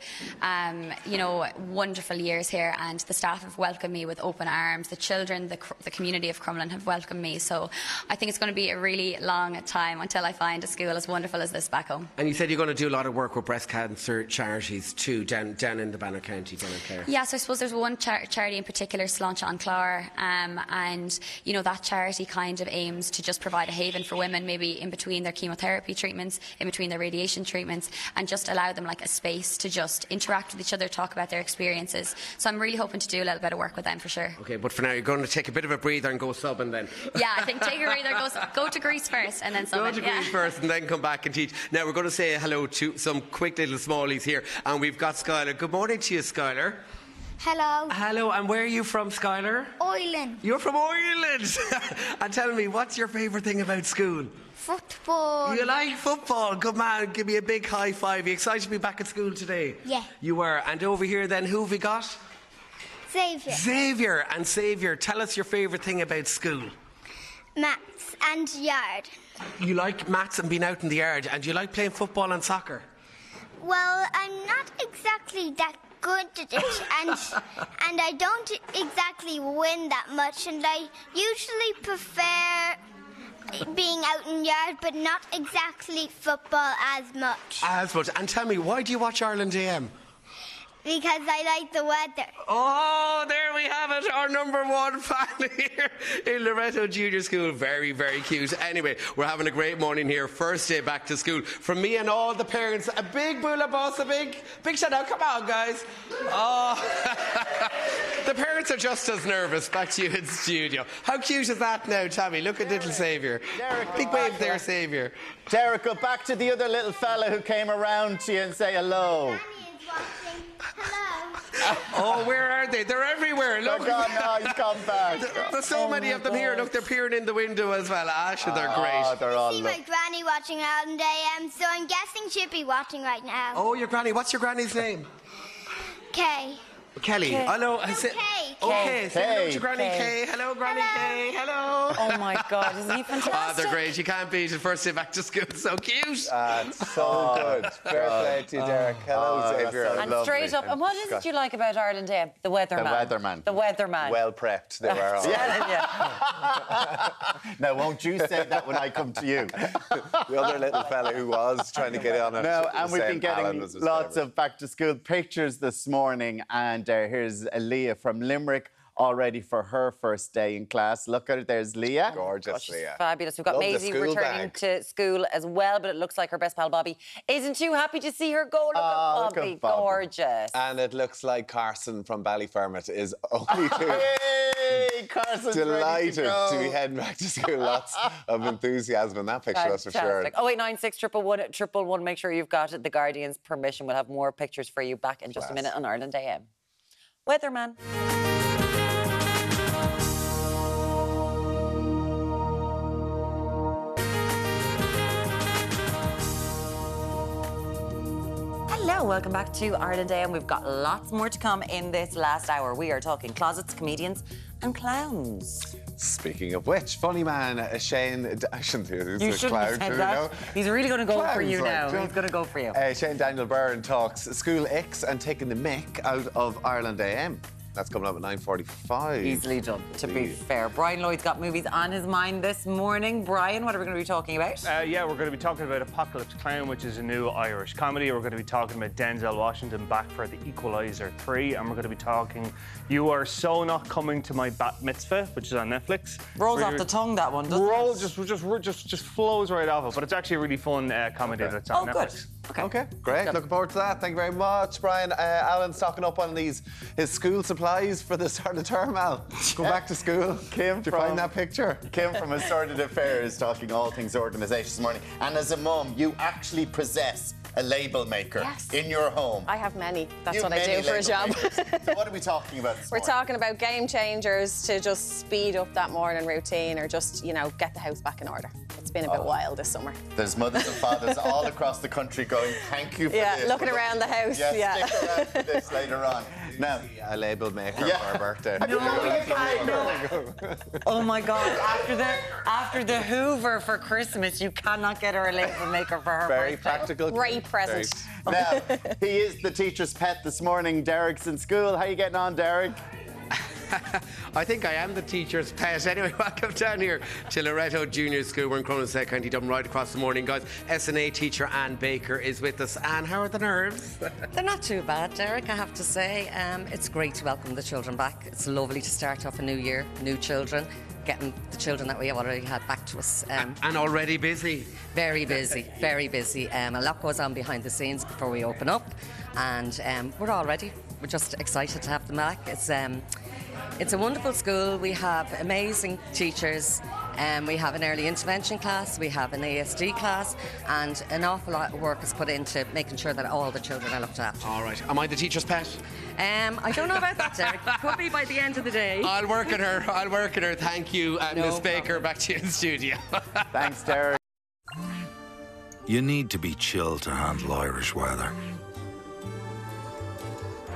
you know, wonderful years here, and the staff have welcomed me with open arms. The children, the community of Crumlin have welcomed me, so I think it's going to be a really long time until I find a school as wonderful as this back home. And you said you're going to do a lot of work with breast cancer charities too, down in the Banner County, down in Clare. Yeah, so I suppose there's one charity in particular, Sláinte an Clár, and, you know, that charity kind of aims to just provide a haven for women, maybe in between their chemotherapy treatments, in between their radiation treatments, and just allow them like a space to just interact with each other, talk about their experiences. So I'm really hoping to do a little bit of work with them for sure. Okay, but for now you're going to take a bit of a breather and go subbing then. Yeah, I think take a breather, go to Greece first and then subbing. Go to Greece first and then come back and teach. Now we're going to say hello to some quick little smallies here, and we've got Skylar. Good morning to you, Skylar. Hello. Hello, and where are you from, Skylar? Ireland. You're from Ireland. And tell me, what's your favourite thing about school? Football. You like football? Good man, give me a big high five. Are you excited to be back at school today? Yeah. You were. And over here then, who have we got? Xavier. Xavier. And Xavier, tell us your favourite thing about school. Maths and yard. You like maths and being out in the yard, and you like playing football and soccer? Well, I'm not exactly that good at it, and I don't exactly win that much, and I usually prefer being out in yard, but not exactly football as much. As much. And tell me, why do you watch Ireland AM? Because I like the weather. Oh, there we have it, our #1 fan here in Loreto Junior School. Very, very cute. Anyway, we're having a great morning here. First day back to school. From me and all the parents, a big bula boss, a big shout out. Come on, guys. Oh, the parents are just as nervous. Back to you in studio. How cute is that now, Tommy? Look at little Xavier. Big wave there, Xavier. Derek, go back to the other little fella who came around to you and say hello. Hello. Oh, where are they? They're everywhere. Look. They're gone. Oh, he's come back. There's so many of them here. Look, they're peering in the window as well. Ash, they're great. Oh, they're all. I see my granny watching Ireland AM, so I'm guessing she'd be watching right now. Oh, your granny. What's your granny's name? Kay. Kelly. Kay. Hello. No, Kay. Okay, say hello to Granny Kay. Hello, Granny Kay. Hello. Oh my God, isn't he fantastic? Ah, they're great. You can't beat it. First day back to school. So cute. So good. Fair play to you, Derek. Hello, Xavier. And straight up. And what is it you like about Ireland Day? The weatherman. The weatherman. The weatherman. Well prepped. They were all. Yeah. Now, won't you say that when I come to you? The other little fella who was trying to get on it. No, and we've been getting lots of back to school pictures this morning, and here's Aaliyah from Limerick, all ready for her first day in class. Look at her, there's Leah. Gorgeous, gosh, Leah. Fabulous. We've got Maisie returning to school as well, but it looks like her best pal Bobby isn't too happy to see her go. Look, at Bobby. Look at Bobby. Gorgeous. And it looks like Carson from Ballyfermot is only doing. Hey, Carson's delighted to be heading back to school. Lots of enthusiasm in that picture, that's for sure. 0896 111 111. Make sure you've got the Guardian's permission. We'll have more pictures for you back in just a minute on Ireland AM. Weatherman. Hello, welcome back to Ireland Day, and we've got lots more to come in this last hour. We are talking closets, comedians and clowns. Speaking of which, funny man Shane... I shouldn't do this. You shouldn't have said that. He's really going to go for you now. He's going to go for you. Shane Daniel Byrne talks School X and taking the mick out of Ireland AM. That's coming up at 9:45. Easily done, to be fair. Brian Lloyd's got movies on his mind this morning. Brian, what are we going to be talking about? Yeah, we're going to be talking about Apocalypse Clown, which is a new Irish comedy. We're going to be talking about Denzel Washington back for The Equalizer 3. And we're going to be talking You Are So Not Coming to My Bat Mitzvah, which is on Netflix. Rolls off the tongue, that one, doesn't it? Just flows right off it. But it's actually a really fun comedy that's on Netflix. Good. Okay. Great. Looking forward to that. Thank you very much, Brian. Alan's stocking up on his school supplies for the start of term, Al. Go back to school. Kim, did you find that picture? Kim from Assorted Affairs talking all things organisation this morning. And as a mum, you actually possess a label maker in your home. I have many. That's what I do for a job. So what are we talking about this morning? We're talking about game changers to just speed up that morning routine or just, you know, get the house back in order. It's been a bit wild this summer. There's mothers and fathers all across the country going, thank you for this. Yeah, looking around the house. Yeah, stick around for this later on. Now, a label maker for her birthday. Oh my God, after the Hoover for Christmas, you cannot get her a label maker for her birthday. Very practical. Great present. Now, he is the teacher's pet this morning. Derek's in school. How are you getting on, Derek? I think I am the teacher's pet. Anyway, welcome down here to Loreto Junior School. We're in Crumlin, County Dublin, right across the morning, guys. SNA teacher Anne Baker is with us. Anne, how are the nerves? They're not too bad, Derek, I have to say. It's great to welcome the children back. It's lovely to start off a new year, new children, getting the children that we have already had back to us. And already busy. Very busy, very busy. A lot goes on behind the scenes before we open up, and we're all ready. We're just excited to have them back. It's a wonderful school. We have amazing teachers. We have an early intervention class, we have an ASD class, and an awful lot of work is put into making sure that all the children are looked after. All right. Am I the teacher's pet? I don't know about that, Derek. Could be by the end of the day. I'll work at her. I'll work at her. Thank you, Miss Baker. Back to you in the studio. Thanks, Derek. You need to be chill to handle Irish weather.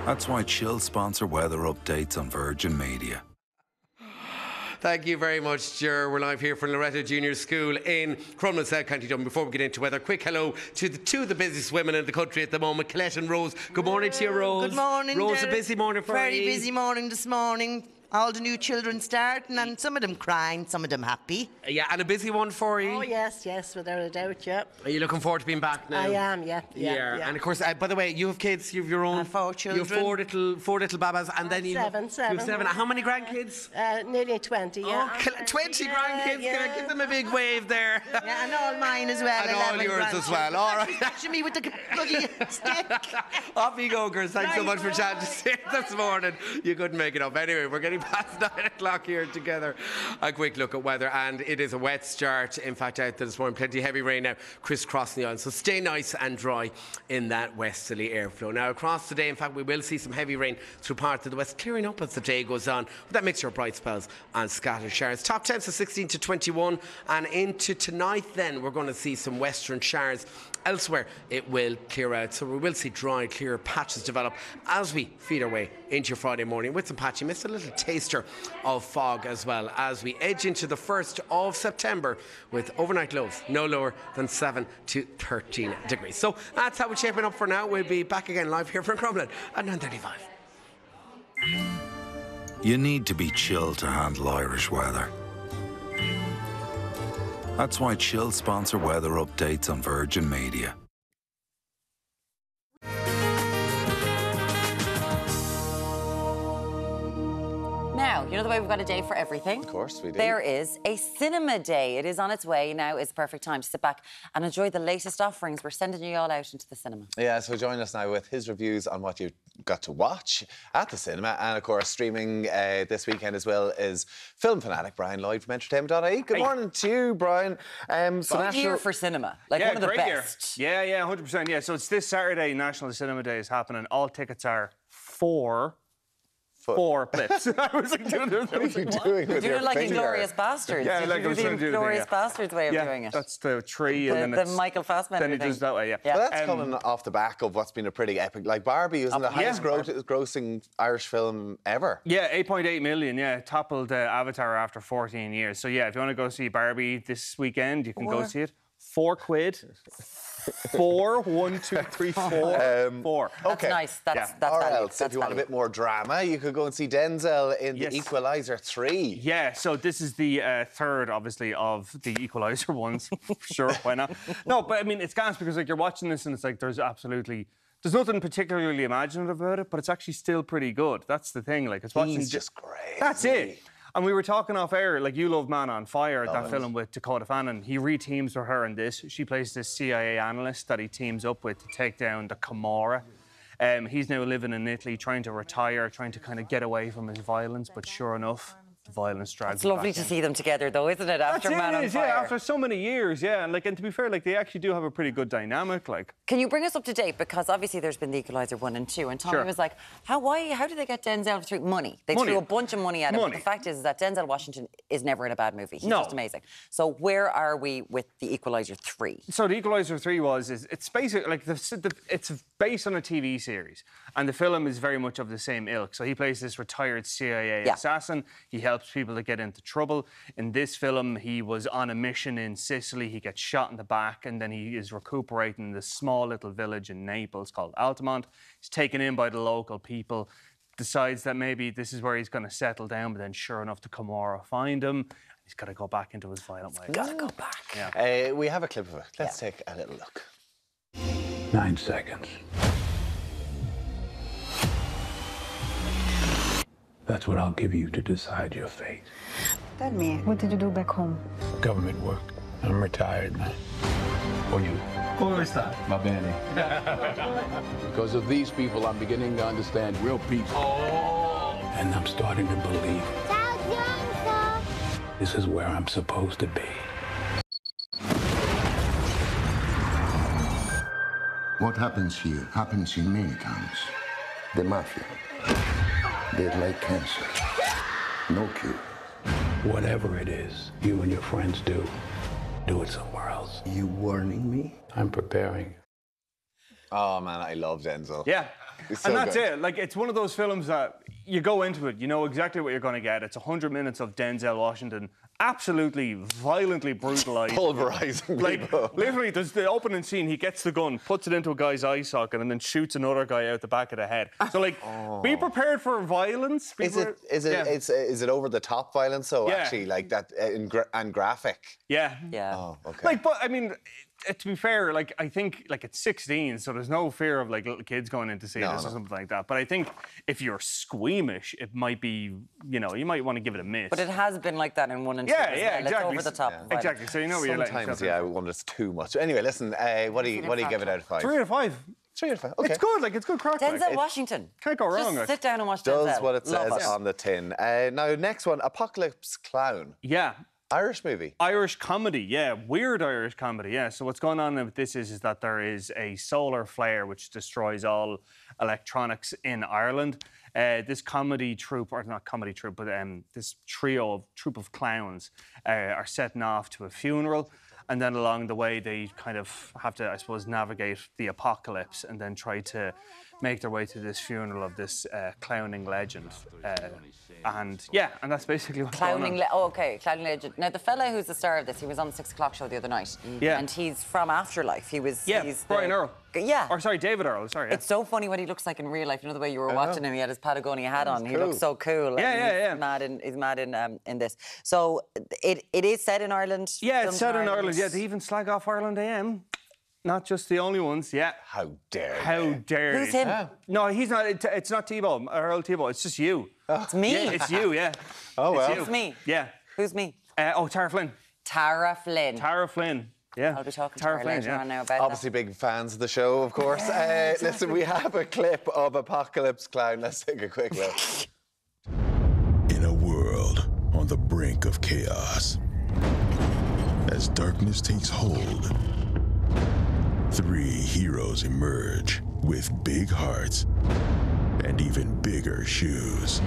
That's why Chill sponsor weather updates on Virgin Media. Thank you very much, Ger. We're live here from Loreto Junior School in Crumlin, South County Dublin. Before we get into weather, quick hello to the two of the busiest women in the country at the moment, Colette and Rose. Good morning to you, Rose. Good morning, Rose. Derek. A busy morning for you. Very busy morning this morning. All the new children starting, and some of them crying, some of them happy. Yeah, and a busy one for you. Oh, yes, yes, without a doubt, yeah. Are you looking forward to being back now? I am, yeah. And of course, by the way, you have kids, you have your own. Four children. You have four little babas, and then you seven. You have seven. How many grandkids? Nearly 20, yeah. Oh, 20 grandkids. Yeah. Can I give them a big wave there? Yeah, and all mine as well. And all yours as well, all right. Touching me with the bloody stick. Off you go, girls. Thanks so much for chatting to us this morning. You couldn't make it up. Anyway, we're getting past 9 o'clock here together. A quick look at weather, and it is a wet start. In fact, out there this morning, plenty of heavy rain now crisscrossing the island. So stay nice and dry in that westerly airflow. Now, across today, in fact, we will see some heavy rain through parts of the west, clearing up as the day goes on, with that mixture of bright spells and scattered showers. Top temps of 16 to 21, and into tonight, then, we're going to see some western showers. Elsewhere, it will clear out, so we will see dry, clear patches develop as we feed our way into your Friday morning with some patchy mist, a little taster of fog as well, as we edge into the 1st of September with overnight lows no lower than 7 to 13 degrees. So that's how we're shaping up for now. We'll be back again live here from Crumlin at 9:35. You need to be chill to handle Irish weather. That's why Chill sponsor weather updates on Virgin Media. Now, you know the way we've got a day for everything? Of course we do. There is a cinema day. It is on its way. Now is the perfect time to sit back and enjoy the latest offerings. We're sending you all out into the cinema. Yeah, so join us now with his reviews on what you got to watch at the cinema. And, of course, streaming this weekend as well is film fanatic Brian Lloyd from entertainment.ie. Good morning to you, Brian. So national year for cinema. Like, one of the best. Year. Yeah, 100%. Yeah, so it's this Saturday, National Cinema Day is happening. All tickets are four pips. I was like, dude, you're like Inglorious Bastards. Yeah, like the Inglorious Bastards way of doing it. That's the tree, and then the Michael Fassbender. Then he does that way, yeah. Well, that's coming off the back of what's been a pretty epic, like Barbie, isn't the highest grossing Irish film ever. Yeah, 8.8 million. Yeah, toppled Avatar after 14 years. So yeah, if you want to go see Barbie this weekend, you can go see it. £4. Four. 1, 2, 3, 4. Four. That's okay. Nice. That's, yeah. That's or else, that's if you want a bit more drama, you could go and see Denzel in The Equalizer 3. Yeah, so this is the third, obviously, of the Equalizer ones. Sure, why not? No, but I mean, it's gas because, like, you're watching this and it's like there's absolutely... There's nothing particularly imaginative about it, but it's actually still pretty good. That's the thing. Like, it's watching... He's just great. That's it. And we were talking off air, like, you love Man on Fire, that film with Dakota Fanning. He reteams with her in this. She plays this CIA analyst that he teams up with to take down the Camorra. He's now living in Italy, trying to retire, trying to kind of get away from his violence, but sure enough, the violence drags. It's lovely to see them together, though, isn't it? After Man on Fire. Yeah, after so many years, yeah. And, like, and to be fair, like, they actually do have a pretty good dynamic, like. Can you bring us up to date? Because obviously there's been The Equalizer 1 and 2, and Tommy was like, how do they get Denzel through? Money. They threw a bunch of money at him. But the fact is that Denzel Washington is never in a bad movie. He's just amazing. So where are we with The Equalizer 3? So The Equalizer 3 it's basically, like, it's based on a TV series, and the film is very much of the same ilk. So he plays this retired CIA assassin. He helps people to get into trouble. In this film, he was on a mission in Sicily. He gets shot in the back, and then he is recuperating in this small little village in Naples called Altamont. He's taken in by the local people, decides that maybe this is where he's going to settle down, but then sure enough, the Camorra find him. He's got to go back into his violent way. Got to go back. Yeah. We have a clip of it. Let's take a little look. 9 seconds. That's what I'll give you to decide your fate. Tell me, what did you do back home? Government work. I'm retired, man. Or you? Come sta? Va bene. Because of these people, I'm beginning to understand real peace. Oh. And I'm starting to believe this is where I'm supposed to be. What happens here happens in many towns. The mafia. They're like cancer. No cure. Whatever it is you and your friends do it somewhere else. Are you warning me? I'm preparing. Oh, man, I love Denzel. Yeah. So and that's good. It. Like, it's one of those films that you go into it, you know exactly what you're going to get. It's 100 minutes of Denzel Washington absolutely violently brutalized. Pulverizing people. Like, literally, there's the opening scene. He gets the gun, puts it into a guy's eye socket, and then shoots another guy out the back of the head. So, like, be prepared for violence. Is it over the top violence? So actually, like that and graphic. Yeah. Yeah. Oh, okay. Like, but I mean, to be fair, like, I think, like, it's 16, so there's no fear of, like, little kids going in to see this or something like that. But I think if you're squeamish, it might be, you know, you might want to give it a miss. But it has been like that in 1 and 2. Yeah, exactly. It's over the top. Yeah. Exactly. So you know what you're like. Sometimes, I wonder it's too much. Anyway, listen, what do you give it out of 5? 3 out of 5. 3 out of 5. Okay. It's good, like, it's good crack. Denzel Washington. Can't go wrong. Just sit down and watch Denzel. Does what it says on the tin. Now, next one, Apocalypse Clown. Yeah. Irish movie. Irish comedy, yeah. Weird Irish comedy, yeah. So what's going on with this is that there is a solar flare which destroys all electronics in Ireland. This comedy troupe, or not comedy troupe, but this troupe of clowns are setting off to a funeral. And then along the way, they kind of have to, I suppose, navigate the apocalypse and then try to make their way to this funeral of this clowning legend. And that's basically what's going on. Clowning legend. Now, the fella who's the star of this, he was on the 6 o'clock show the other night. Yeah. And he's from Afterlife. He was... Yeah, he's Brian Earl. Yeah. Or, sorry, David Earl, sorry. Yeah. It's so funny what he looks like in real life. You know, the way you were watching him, he had his Patagonia hat on. He looked so cool. Yeah. He's mad in this. So it is set in Ireland. Yeah, it's set in Ireland. Yeah, they even slag off Ireland AM. Not just the only ones, yeah. How dare you? How dare you? Who's him? Yeah. No, he's not. It's not Tebow, Earl Tebow. It's just you. Oh. It's me. Yeah, it's you, yeah. Oh, well. It's me. Yeah. Who's me? Tara Flynn. Tara Flynn. Yeah. I'll be talking to her later on now about that. Big fans of the show, of course. Yeah, exactly. Listen, we have a clip of Apocalypse Clown. Let's take a quick look. In a world on the brink of chaos, as darkness takes hold, 3 heroes emerge with big hearts and even bigger shoes.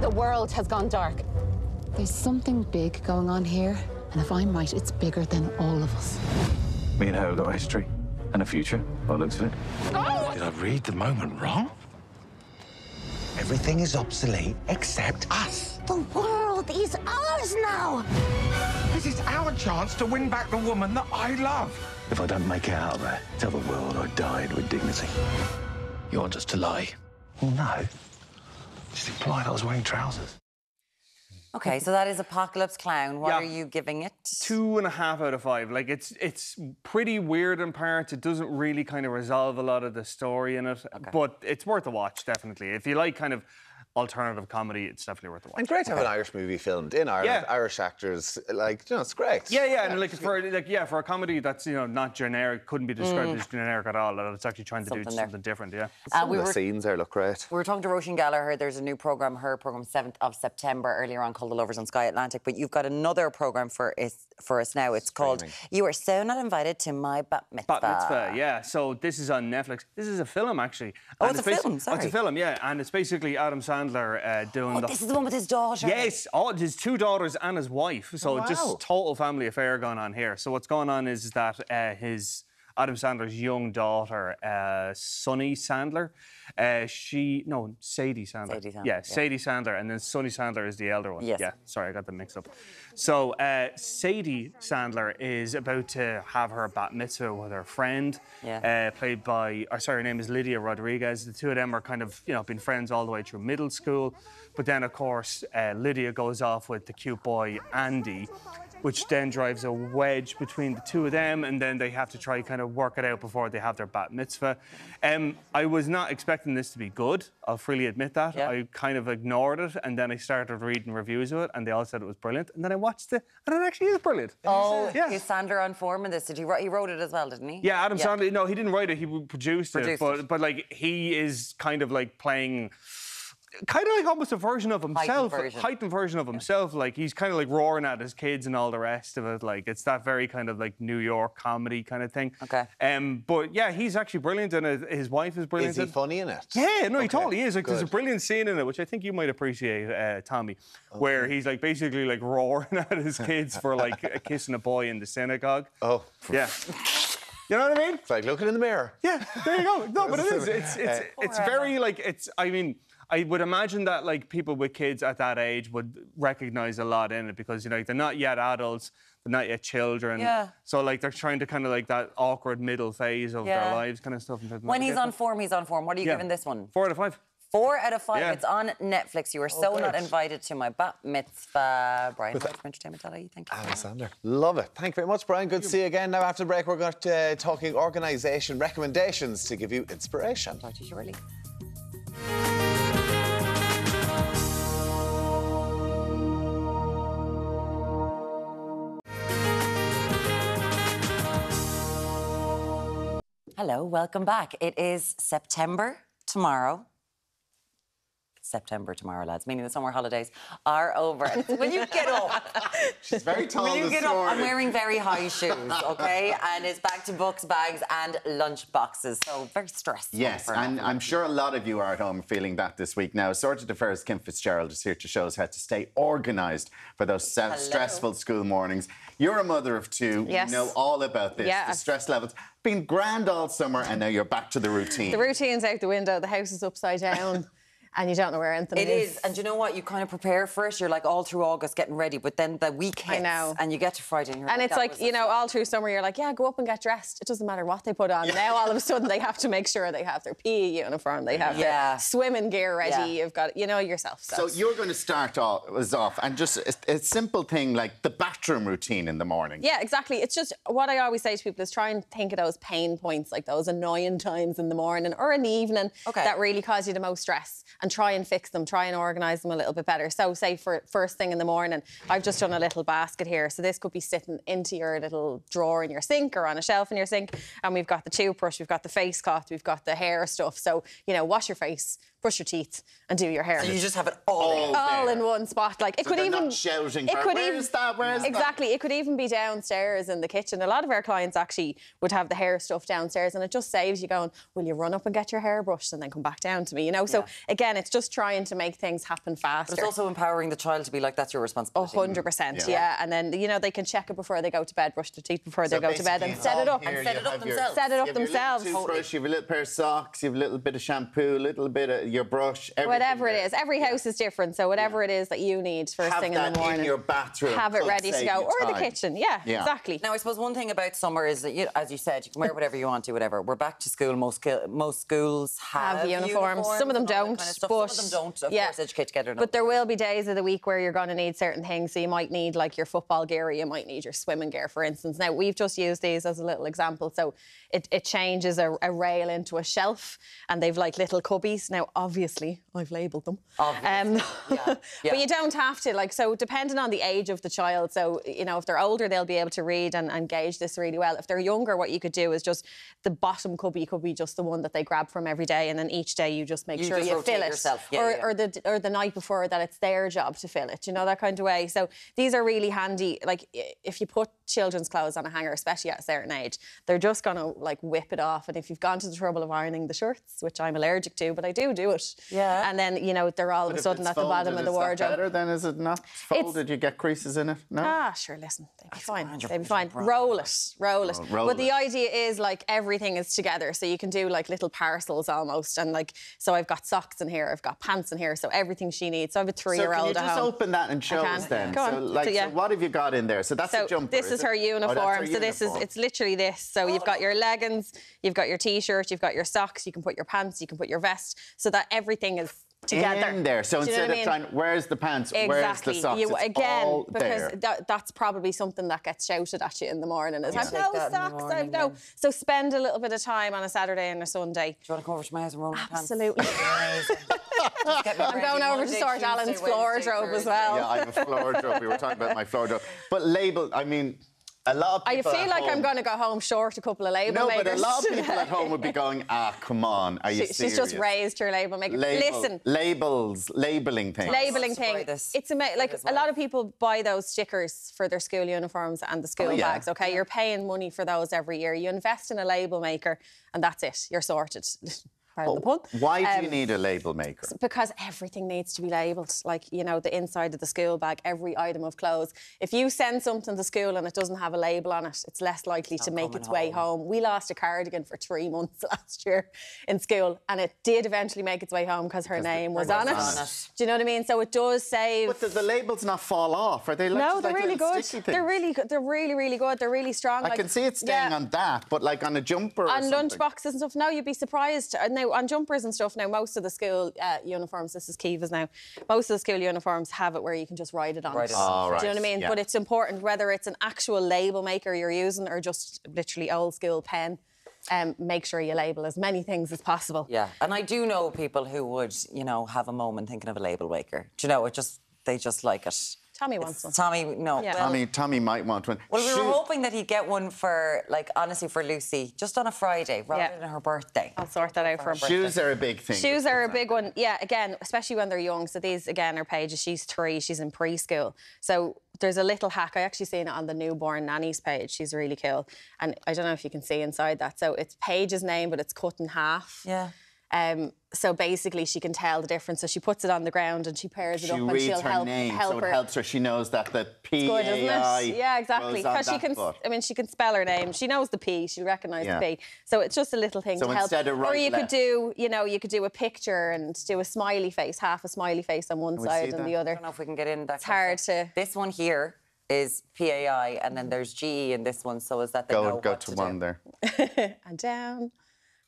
The world has gone dark. There's something big going on here. And if I'm right, it's bigger than all of us. Me and her have got history and a future, by the looks of it. Oh! Did I read the moment wrong? Everything is obsolete except us. The world is ours now. This is our chance to win back the woman that I love. If I don't make it out of there, tell the world I died with dignity. You want us to lie? Well, no. Just implied I was wearing trousers. OK, so that is Apocalypse Clown. What are you giving it? 2.5 out of 5. Like, it's pretty weird in parts. It doesn't really kind of resolve a lot of the story in it. Okay. But it's worth a watch, definitely. If you like kind of alternative comedy, it's definitely worth a watch. And great to have an Irish movie filmed in Ireland. Yeah. Irish actors, like, you know, it's great. Yeah. And for a comedy that's, you know, not generic, couldn't be described as generic at all. It's actually trying to do something different, yeah. Some of the scenes there look great. We were talking to Roisin Gallagher. There's a new programme, her programme, 7th of September, earlier on, called The Lovers on Sky Atlantic. But you've got another programme for us now. It's called You Are So Not Invited to My Bat Mitzvah. Bat Mitzvah, yeah. So this is on Netflix. This is a film, actually. Oh, and it's a film, sorry. Oh, it's a film, yeah. And it's basically Adam Sandler doing this is the one with his daughter. Yes, his two daughters and his wife. So just total family affair going on here. So what's going on is that Adam Sandler's young daughter, Sadie Sandler, and then Sonny Sandler is the elder one. Yes. Yeah, sorry, I got them mixed up. So Sadie Sandler is about to have her bat mitzvah with her friend, played by, her name is Lydia Rodriguez. The two of them are kind of, you know, been friends all the way through middle school. But then, of course, Lydia goes off with the cute boy, Andy, which then drives a wedge between the two of them, and then they have to try kind of work it out before they have their bat mitzvah. I was not expecting this to be good, I'll freely admit that. Yeah. I kind of ignored it, and then I started reading reviews of it, and they all said it was brilliant, and then I watched it, and it actually is brilliant. Oh, yeah. Is Sandler on form in this? He wrote it as well, didn't he? Yeah, Adam Sandler, no, he didn't write it, he produced it. But like, he is kind of like playing... kind of like almost a version of himself, heightened version of himself. Like, he's kind of like roaring at his kids and all the rest of it. Like, it's that very kind of like New York comedy kind of thing. Okay. But yeah, he's actually brilliant, and his wife is brilliant. Is he funny in it? Yeah, no, he totally is. Like, there's a brilliant scene in it, which I think you might appreciate, Tommy, where he's like basically like roaring at his kids for like kissing a boy in the synagogue. Oh, yeah. You know what I mean? It's like looking in the mirror. Yeah, there you go. No, but it is. It's very like I mean, I would imagine that, like, people with kids at that age would recognise a lot in it because, you know, they're not yet adults, they're not yet children. Yeah. So, like, they're trying to kind of, like, that awkward middle phase of their lives kind of stuff. When he's on form, he's on form. What are you giving this one? 4 out of 5. 4 out of 5. Yeah. It's on Netflix. You Are So Not Invited to My Bat Mitzvah. Brian White from entertainment.ie. Thank you. Alexander. Love it. Thank you very much, Brian. Good to see you again. Now, after the break, we're going to talking organisation recommendations to give you inspiration. Talk to you shortly. Hello, welcome back. It is September tomorrow. September tomorrow, lads, meaning the summer holidays are over. Will you get up? She's very tall. Will you get up? I'm wearing very high shoes, OK? And it's back to books, bags and lunch boxes, so very stressful. Yes, and I'm sure a lot of you are at home feeling that this week now. Sorted Affairs' Kim Fitzgerald is here to show us how to stay organised for those stressful school mornings. You're a mother of two. Yes. You know all about this, the stress levels. Been grand all summer, and now you're back to the routine. The routine's out the window, the house is upside down. And you don't know where anything is. It is, and you know what? You kind of prepare for it. You're like all through August getting ready, but then the week hits, and you get to Friday, and it's like, you know, all through summer you're like, yeah, go up and get dressed. It doesn't matter what they put on. Yeah. Now all of a sudden they have to make sure they have their PE uniform, they have their swimming gear ready. Yeah. You've got, you know, yourself. So you're going to start off and just a simple thing like the bathroom routine in the morning. Yeah, exactly. It's just what I always say to people is try and think of those pain points, like those annoying times in the morning or in the evening that really cause you the most stress. And try and fix them, try and organise them a little bit better. So, say for first thing in the morning, I've just done a little basket here. So this could be sitting into your little drawer in your sink or on a shelf in your sink. And we've got the toothbrush, we've got the face cloth, we've got the hair stuff. So, you know, wash your face, brush your teeth and do your hair. So you just have it all in one spot. Like, it could even... Exactly. It could even be downstairs in the kitchen. A lot of our clients actually would have the hair stuff downstairs, and it just saves you going, will you run up and get your hair brushed and then come back down to me, you know? So, again, again, it's just trying to make things happen faster. But it's also empowering the child to be like, that's your responsibility. 100%, yeah. And then, you know, they can check it before they go to bed, brush their teeth before they go to bed and set it up. And set it up themselves. Set it up themselves. You have a little toothbrush, you have a little pair of socks, you have a little bit of shampoo, a little bit of your brush, everything. Whatever it is. Every house is different, so whatever it is that you need first thing in the morning. Have that in your bathroom. Have it ready to go. Or the kitchen, yeah, exactly. Now, I suppose one thing about summer is that, as you said, you can wear whatever you want to, whatever. We're back to school. Most schools have uniforms. Some of them don't. Some of them don't, of course, educate together. But there will be days of the week where you're going to need certain things. So you might need, like, your football gear, or you might need your swimming gear, for instance. Now, we've just used these as a little example. So it changes a rail into a shelf, and they've, like, little cubbies. Now, obviously, I've labelled them. Obviously. But you don't have to, like, so depending on the age of the child. So, you know, if they're older, they'll be able to read and gauge this really well. If they're younger, what you could do is just the bottom cubby could be just the one that they grab from every day, and then each day you just make sure you fill it yourself. Or the night before that it's their job to fill it, you know, that kind of way. So these are really handy. Like, if you put children's clothes on a hanger, especially at a certain age, they're just going to, like, whip it off. And if you've gone to the trouble of ironing the shirts, which I'm allergic to, but I do it. Yeah. And then, you know, they're all of a sudden at the bottom of the wardrobe. Better then, is it not? Folded, you get creases in it. No. Ah, sure. Listen, they'd be fine. They'd be fine. Roll it. But the idea is, like, everything is together, so you can do, like, little parcels almost. And, like, so I've got socks in here, I've got pants in here, so everything she needs. So I have a 3-year-old. So can you just open that and show us then? Go on. So, like, so what have you got in there? So that's a jumper. This is her uniform. Oh, her uniform. This is it's literally this. So you've got your leggings, you've got your t-shirt, you've got your socks. You can put your pants, you can put your vest, so that everything is together. In there. So instead of trying, where's the pants, where's the socks, it's all there. Because that's probably something that gets shouted at you in the morning. Is, I've no socks, I've no... So spend a little bit of time on a Saturday and a Sunday. Do you want to come over to my house and roll my pants? Absolutely. I'm going over to sort Alan's wardrobe as well. Yeah, I have a wardrobe. We were talking about my wardrobe. But label, I mean... A lot of people I feel like home, I'm going to go home short a couple of label makers. No, but a lot of people at home would be going, ah, come on, are you serious? She's just raised her label maker. Listen. Labelling things. Labelling things. It's amazing. Like, a lot of people buy those stickers for their school uniforms and the school bags, OK? Yeah. You're paying money for those every year. You invest in a label maker and that's it. You're sorted. Why do you need a label maker? Because everything needs to be labelled. Like, you know, the inside of the school bag, every item of clothes. If you send something to school and it doesn't have a label on it, it's less likely to make its way home. We lost a cardigan for 3 months last year in school, and it did eventually make its way home because her name was on it. Do you know what I mean? So it does save. But the labels not fall off? Are they? Like, no, they're really good. They're really good. They're really, really good. They're really strong. I can see it staying on that, but like on a jumper, on lunch boxes and stuff. No, you'd be surprised. Now, on jumpers and stuff, now, most of the school uniforms, this is Kiva's now, most of the school uniforms have it where you can just write it on it. Oh, right. Do you know what I mean? Yeah. But it's important whether it's an actual label maker you're using or just literally old school pen. Make sure you label as many things as possible. Yeah, and I do know people who would, you know, have a moment thinking of a label maker. Do you know, they just like it. Tommy wants one. Tommy, no. Yeah. Well, Tommy might want one. Well, we were hoping that he'd get one for, like, honestly, for Lucy, just on a Friday, rather than her birthday. I'll sort that out for her birthday. Shoes are a big thing. Shoes are a big one. Yeah, again, especially when they're young. So these, again, are Paige's. She's 3. She's in preschool. So there's a little hack. I actually seen it on the newborn nannies page. She's really cool. And I don't know if you can see inside that. So it's Paige's name, but it's cut in half. Yeah. So basically, she can tell the difference. So she puts it on the ground and she pairs it up, and she'll help her. So it helps her. She knows that the P. Good, isn't it? Yeah, exactly. Because she can. I mean, she can spell her name. She knows the P. She recognises the P. So it's just a little thing to help. Or you could do, you know, you could do a picture and do a smiley face, half a smiley face on one side and the other. I don't know if we can get in that. It's hard to. This one here is PAI, and then there's GE in this one. So is that they know what to do. Go to one there. And down.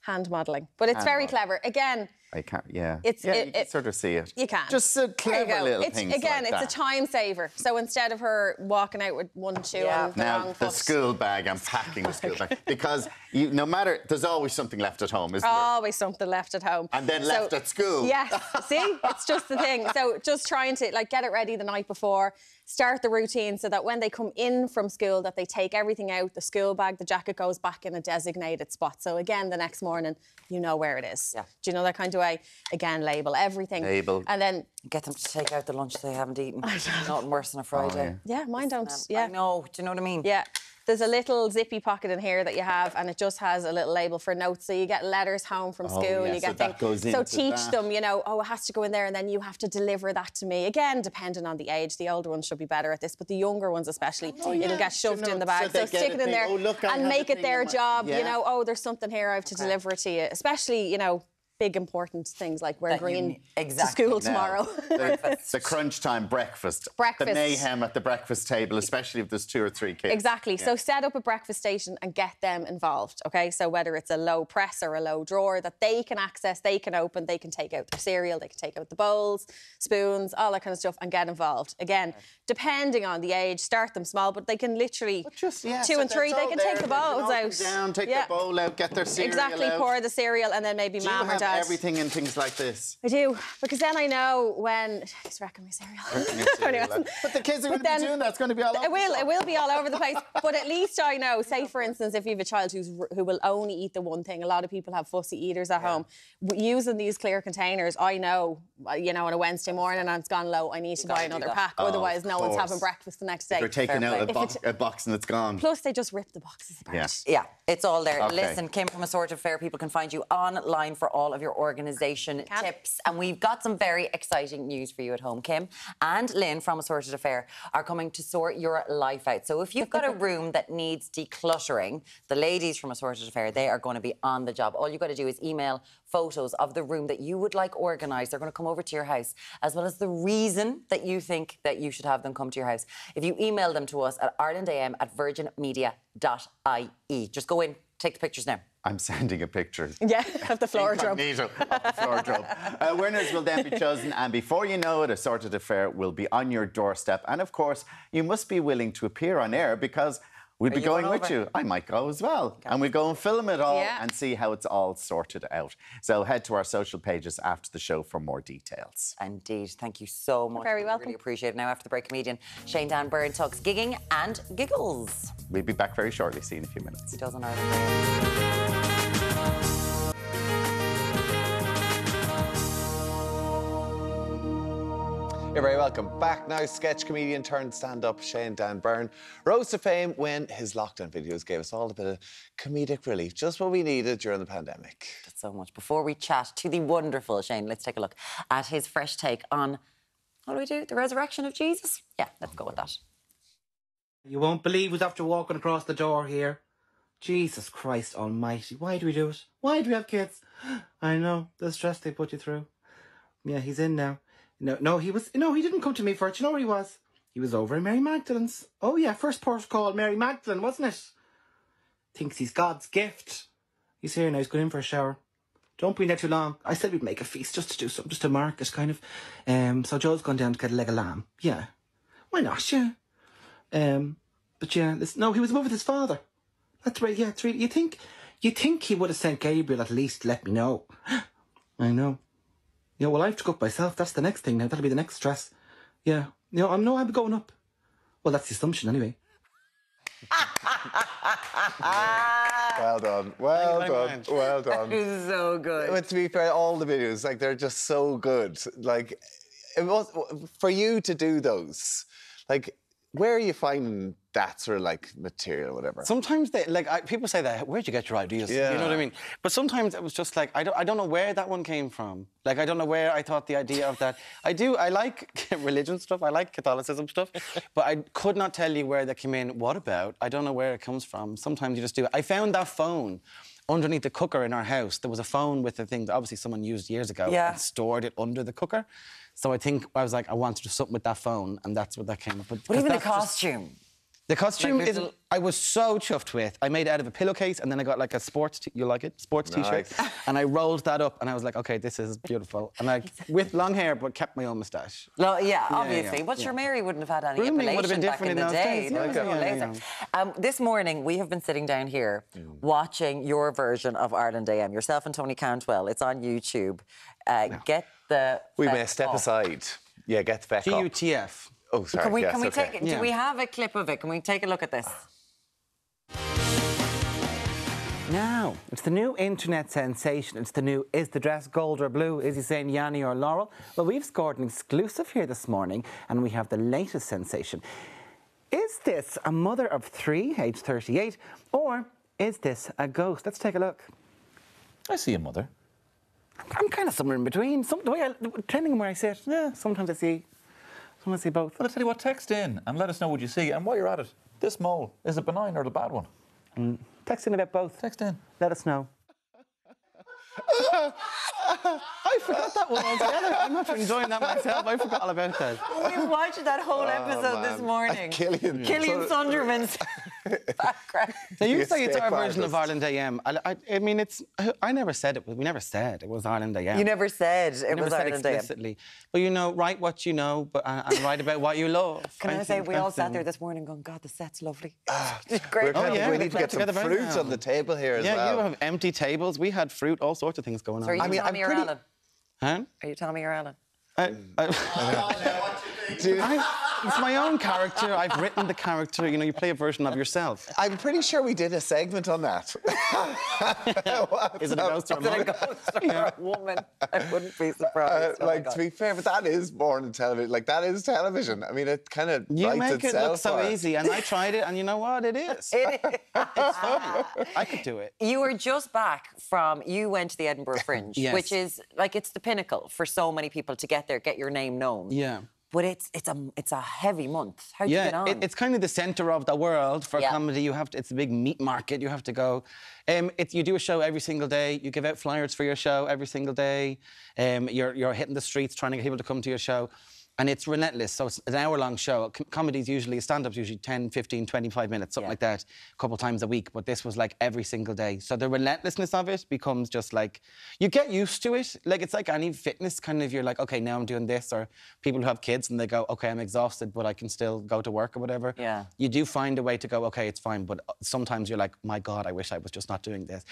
Hand modelling. But it's very clever. Again... I can't... Yeah. It's, yeah, you can sort of see it. You can. Just a clever little thing. Again, like it's a time saver. So instead of her walking out with one shoe on the wrong foot... Now, the school bag, I'm packing the school bag. Because no matter... There's always something left at home, isn't there? Always something left at home. And then left at school. Yes. See? It's just the thing. So just trying to, like, get it ready the night before, start the routine so that when they come in from school that they take everything out, the school bag, the jacket goes back in a designated spot. So again, the next morning, you know where it is. Yeah. Do you know that kind of way? Again, label everything. Label. And then... Get them to take out the lunch they haven't eaten. Nothing worse than a Friday. Oh, yeah, mine don't. Yeah. I know. Do you know what I mean? Yeah. There's a little zippy pocket in here that you have, and it just has a little label for notes. So you get letters home from school. Yeah, you get things. So teach them, you know, oh, it has to go in there, and then you have to deliver that to me. Again, depending on the age, the older ones should be better at this, but the younger ones especially, it'll get shoved in the bag. So stick it in there and make it their job. You know, oh, there's something here, I have to deliver it to you. Especially, you know, big important things like wear green to school tomorrow. The crunch time breakfast. The mayhem at the breakfast table, especially if there's two or three kids. Exactly. Yeah. So set up a breakfast station and get them involved, OK? So whether it's a low press or a low drawer that they can access, they can open, they can take out their cereal, they can take out the bowls, spoons, all that kind of stuff, and get involved. Again, depending on the age, start them small, but they can literally, two and three, they can take the bowls out. Down, take the bowl out, get their cereal out. Pour the cereal and then maybe mum or dad. Everything in things like this. I do, because then I know when he's wrecking my cereal. But the kids are going to be doing that. It's going to be all over. It will be all over the place. But at least I know. Say, for instance, if you have a child who will only eat the one thing. A lot of people have fussy eaters at home. Using these clear containers, I know. You know, on a Wednesday morning, and it's gone low. I need to buy another pack. Otherways, no one's having breakfast the next day. They're taking out a box and it's gone. Plus, they just rip the boxes apart. Yeah, it's all there. Listen, Kim from Assorted Fare. People can find you online for all of your organisation tips, and we've got some very exciting news for you at home. Kim and Lynn from Assorted Affair are coming to sort your life out. So if you've got a room that needs decluttering, the ladies from Assorted Affair, they are going to be on the job. All you've got to do is email photos of the room that you would like organised. They're going to come over to your house, as well as the reason that you think that you should have them come to your house. If you email them to us at irelandam@virginmedia.ie. Just go in, take the pictures now. I'm sending a picture. Yeah, of the floor drop. Winners will then be chosen, and before you know it, Assorted Affair will be on your doorstep. And of course, you must be willing to appear on air, because we'll be going with you. I might go as well. Okay. And we'll go and film it all and see how it's all sorted out. So head to our social pages after the show for more details. Indeed. Thank you so much. You're very welcome. Really appreciate it. Now, after the break, comedian Shane Dan Byrne talks gigging and giggles. We'll be back very shortly. See you in a few minutes. He does on our... You're very welcome. Back now, sketch comedian turned stand-up Sean Dan Byrne rose to fame when his lockdown videos gave us all a bit of comedic relief, just what we needed during the pandemic. That's so much. Before we chat to the wonderful Shane, let's take a look at his fresh take on, what do we do, the resurrection of Jesus? Yeah, let's go with that. You won't believe who's after walking across the door here. Jesus Christ almighty, why do we do it? Why do we have kids? I know, the stress they put you through. Yeah, he's in now. No, he didn't come to me for it. You know where he was? He was over in Mary Magdalene's. Oh, yeah, first port of call, Mary Magdalene, wasn't it? Thinks he's God's gift. He's here now, he's going in for a shower. Don't be in there too long. I said we'd make a feast just to do something, just to mark it, kind of. So Joe's gone down to get a leg of lamb. Yeah. Why not, yeah? But yeah, no, he was over with his father. That's right, yeah, it's really, you think he would have sent Gabriel at least, let me know. I know. Yeah, well, I have to cook myself. That's the next thing now. That'll be the next stress. Yeah. You know, I'm going up. Well, that's the assumption anyway. Well done. Well done. That was so good. But to be fair, all the videos, like, they're just so good. Like, it was, for you to do those, like, where are you finding that sort of, like, material, whatever? Sometimes they, like, people say that, where'd you get your ideas? Yeah. You know what I mean? But sometimes it was just like, I don't know where that one came from. Like, I don't know where I thought the idea of that. I like religion stuff, I like Catholicism stuff, but I could not tell you where that came in. What about? I don't know where it comes from. Sometimes you just do it. I found that phone underneath the cooker in our house. There was a phone with a thing that obviously someone used years ago and stored it under the cooker. So I think I was like, I wanted to do something with that phone, and that's what that came up with. What even the costume? The costume is... I was so chuffed with. I made it out of a pillowcase, and then I got like a sports t-shirt, and I rolled that up, and I was like, okay, this is beautiful. And I, with long hair, but kept my own moustache. Well, yeah, obviously. Yeah. But your Mary wouldn't have had any appellation back in the day. This morning, we have been sitting down here watching your version of Ireland AM, yourself and Tony Cantwell. It's on YouTube. Get the... We may step aside. Yeah, get the feck up. GUTF. Oh, sorry. Can we take it? Do we have a clip of it? Can we take a look at this? Now, it's the new internet sensation. It's the new, is the dress gold or blue? Is he saying Yanni or Laurel? Well, we've scored an exclusive here this morning, and we have the latest sensation. Is this a mother of three, age 38, or is this a ghost? Let's take a look. I see a mother. I'm kind of somewhere in between. Depending on where I sit, yeah, sometimes I see both. Well, I'll tell you what, text in and let us know what you see. And while you're at it, this mole, is it benign or the bad one? Text in about both. Text in. Let us know. I forgot that one altogether. I'm not enjoying that myself. I forgot all about that. We were watching that whole episode this morning. Killian Sunderman's background. So you say it's our version of Ireland AM. I mean, I never said it. We never said it was Ireland AM. You never said it was Ireland AM. Explicitly. But you know, write what you know, but and write about what you love. Can I say we all sat there this morning going, God, the set's lovely. It's great. Oh yeah, we need to get some fruits on the table here as well. Yeah, you have empty tables. We had fruit, all sorts of things going on. I mean, I'm pretty. Huh? Are you Tommy or Alan? It's my own character. I've written the character. You know, you play a version of yourself. I'm pretty sure we did a segment on that. Is it a ghost or a woman? I wouldn't be surprised. To be fair, but that is born in television. Like, that is television. I mean, it kind of writes itself. You make it look so easy, and I tried it, and you know what? It is. It's fine. I could do it. You were just back from... You went to the Edinburgh Fringe, yes. Which is, like, it's the pinnacle for so many people to get there, get your name known. Yeah. But it's a heavy month. How do you get on? It's kind of the centre of the world for comedy. You have to, it's a big meat market. You have to go. You do a show every single day. You give out flyers for your show every single day. You're hitting the streets trying to get people to come to your show. And it's relentless, so it's an hour-long show. Comedy's usually, stand-up's usually 10, 15, 25 minutes, something like that, a couple times a week. But this was, like, every single day. So the relentlessness of it becomes just, like... You get used to it. Like, it's like any fitness, kind of, you're like, OK, now I'm doing this. Or people who have kids and they go, OK, I'm exhausted, but I can still go to work or whatever. Yeah. You do find a way to go, OK, it's fine. But sometimes you're like, my God, I wish I was just not doing this.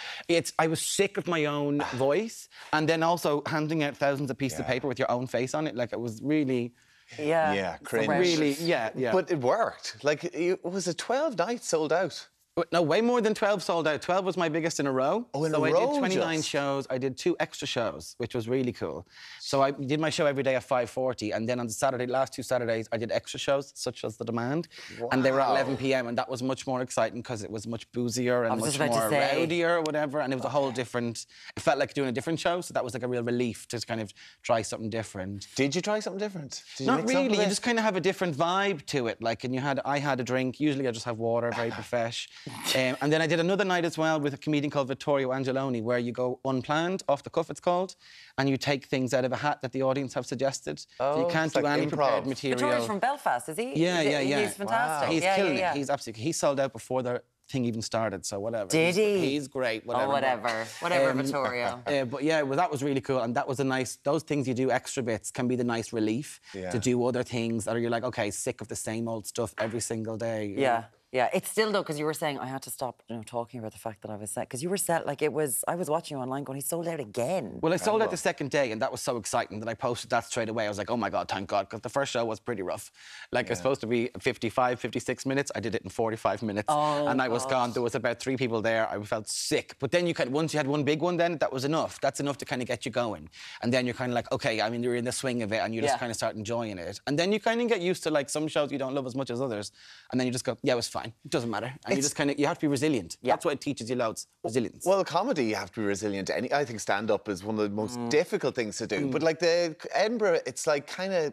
I was sick of my own voice. And then also handing out thousands of pieces of paper with your own face on it. Like, it was really... Yeah. Yeah, crazy. Really, yeah. But it worked. Like, it was a 12 nights sold out. No, way more than 12 sold out. 12 was my biggest in a row. Oh, in a row. So I did 29 shows. I did 2 extra shows, which was really cool. So I did my show every day at 5:40, and then on the Saturday, last 2 Saturdays, I did extra shows, such as the demand, and they were at 11 p.m. and that was much more exciting because it was much boozier and much more rowdier or whatever, and it was a whole different. It felt like doing a different show, so that was like a real relief to kind of try something different. Did you try something different? Not really. You just kind of have a different vibe to it, like. And I had a drink. Usually, I just have water, very profesh. And then I did another night as well with a comedian called Vittorio Angeloni, where you go unplanned, off the cuff it's called, and you take things out of a hat that the audience have suggested. Oh, so you can't do any prepared material. Vittorio's from Belfast, is he? Yeah. He's fantastic. Wow. He's killing it. He's absolutely... He sold out before the thing even started, so whatever. Did he? He's great, whatever. Oh, whatever. Whatever, Vittorio. But yeah, well, that was really cool, and that was a nice... Those things you do, extra bits, can be the nice relief to do other things that you're like, OK, sick of the same old stuff every single day. Yeah. Yeah, it's still, though, because you were saying I had to stop, you know, talking about the fact that I was set. Because you were set, like, it was... I was watching you online going, he sold out again. Well, I sold out the second day, and that was so exciting that I posted that straight away. I was like, oh, my God, thank God, because the first show was pretty rough. Like, it was supposed to be 55, 56 minutes. I did it in 45 minutes. Oh, and I was gone. There was about 3 people there. I felt sick. But then you could... Once you had one big one, then that was enough. That's enough to kind of get you going. And then you're kind of like, OK, I mean, you're in the swing of it, and you just kind of start enjoying it. And then you kind of get used to, like, some shows you don't love as much as others. And then you just go, yeah, it was fun. It doesn't matter. And you just kind of... You have to be resilient. Yeah. That's what it teaches you loads. Resilience. Well, comedy, you have to be resilient. I think stand-up is one of the most difficult things to do. But, like, the Edinburgh, it's, like, kind of...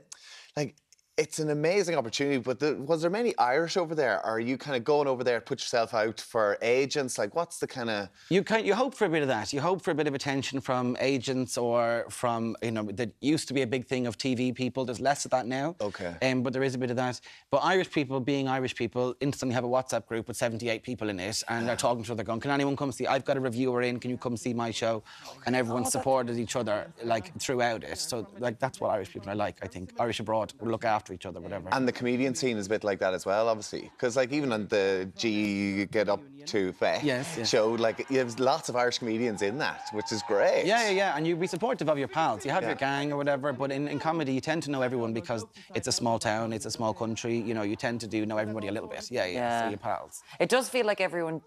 Like, it's an amazing opportunity. But was there many Irish over there? Or are you kind of going over there, put yourself out for agents? Like, what's the kind of... You hope for a bit of that. You hope for a bit of attention from agents or from, you know, that used to be a big thing of TV people. There's less of that now. OK. But there is a bit of that. But Irish people, being Irish people, instantly have a WhatsApp group with 78 people in it, and they're talking to each other going, can anyone come see... I've got a reviewer in, can you come see my show? Okay. And everyone supported each other, like, throughout it. So, like, that's what Irish people are like, I think. Irish abroad will look after each other, whatever. And the comedian scene is a bit like that as well, obviously, because, like, even on the G Get Up to Fest show, like, there's lots of Irish comedians in that, which is great. Yeah, and you be supportive of your pals. You have your gang or whatever, but in comedy, you tend to know everyone because it's a small town, it's a small country. You know, you tend to know everybody a little bit. Yeah. So your pals. It does feel like everyone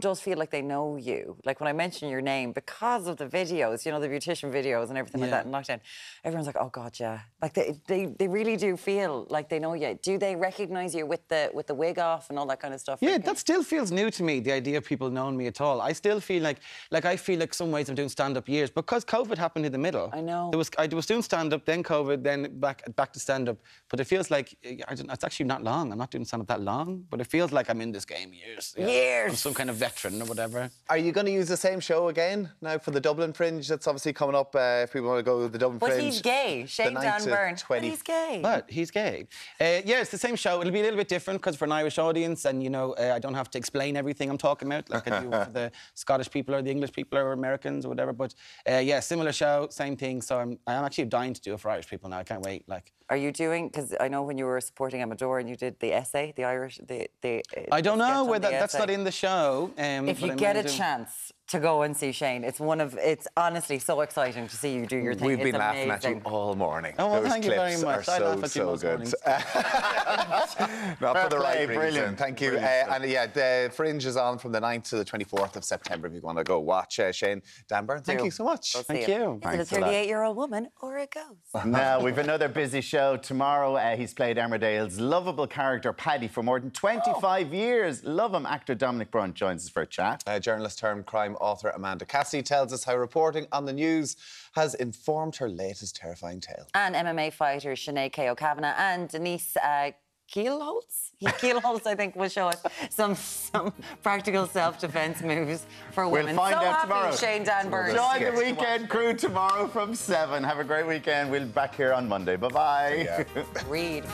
does feel like they know you. Like, when I mention your name, because of the videos, you know, the beautician videos and everything like that in lockdown, everyone's like, oh God, yeah, like they really do. do feel like they know you? Do they recognise you with the wig off and all that kind of stuff? Yeah, that still feels new to me, the idea of people knowing me at all. I still feel like I feel like some ways I'm doing stand-up years because COVID happened in the middle. I know. I was doing stand-up, then COVID, then back to stand-up. But it feels like, it's actually not long. I'm not doing stand-up that long, but it feels like I'm in this game years. Yeah. Years! I'm some kind of veteran or whatever. Are you going to use the same show again now for the Dublin Fringe? That's obviously coming up if people want to go to the Dublin Fringe. But he's gay. Shane Downburn. But he's gay. But he's gay. Yeah, it's the same show. It'll be a little bit different because for an Irish audience and, you know, I don't have to explain everything I'm talking about like I do for the Scottish people or the English people or Americans or whatever. But, yeah, similar show, same thing. So I'm actually dying to do it for Irish people now. I can't wait, like... Are you doing... Because I know when you were supporting Emma Doran, you did the essay, the Irish... I don't know. Whether that's not in the show. If you get a chance... to go and see Shane. It's honestly so exciting to see you do your thing. We've been laughing at you all morning. Oh, well, thank you very much. I laugh at you all morning. Not for the right reason. Thank you. And yeah, the Fringe is on from the 9th to the 24th of September if you want to go watch Shane Danburn. Thank you so much. Thank you. Is it a 38-year-old woman or a ghost? Now, we've another busy show. Tomorrow, he's played Emmerdale's lovable character, Paddy, for more than 25 years. Love him. Actor Dominic Brunt joins us for a chat. Journalist turned crime author Amanda Cassidy tells us how reporting on the news has informed her latest terrifying tale. And MMA fighters Sinead K. O'Kavanagh and Denise Keelholz, I think, will show us some practical self-defence moves for women. We'll find out tomorrow. Shane Danburn. Join the Weekend Crew tomorrow from 7. Have a great weekend. We'll be back here on Monday. Bye-bye. Yeah. Read.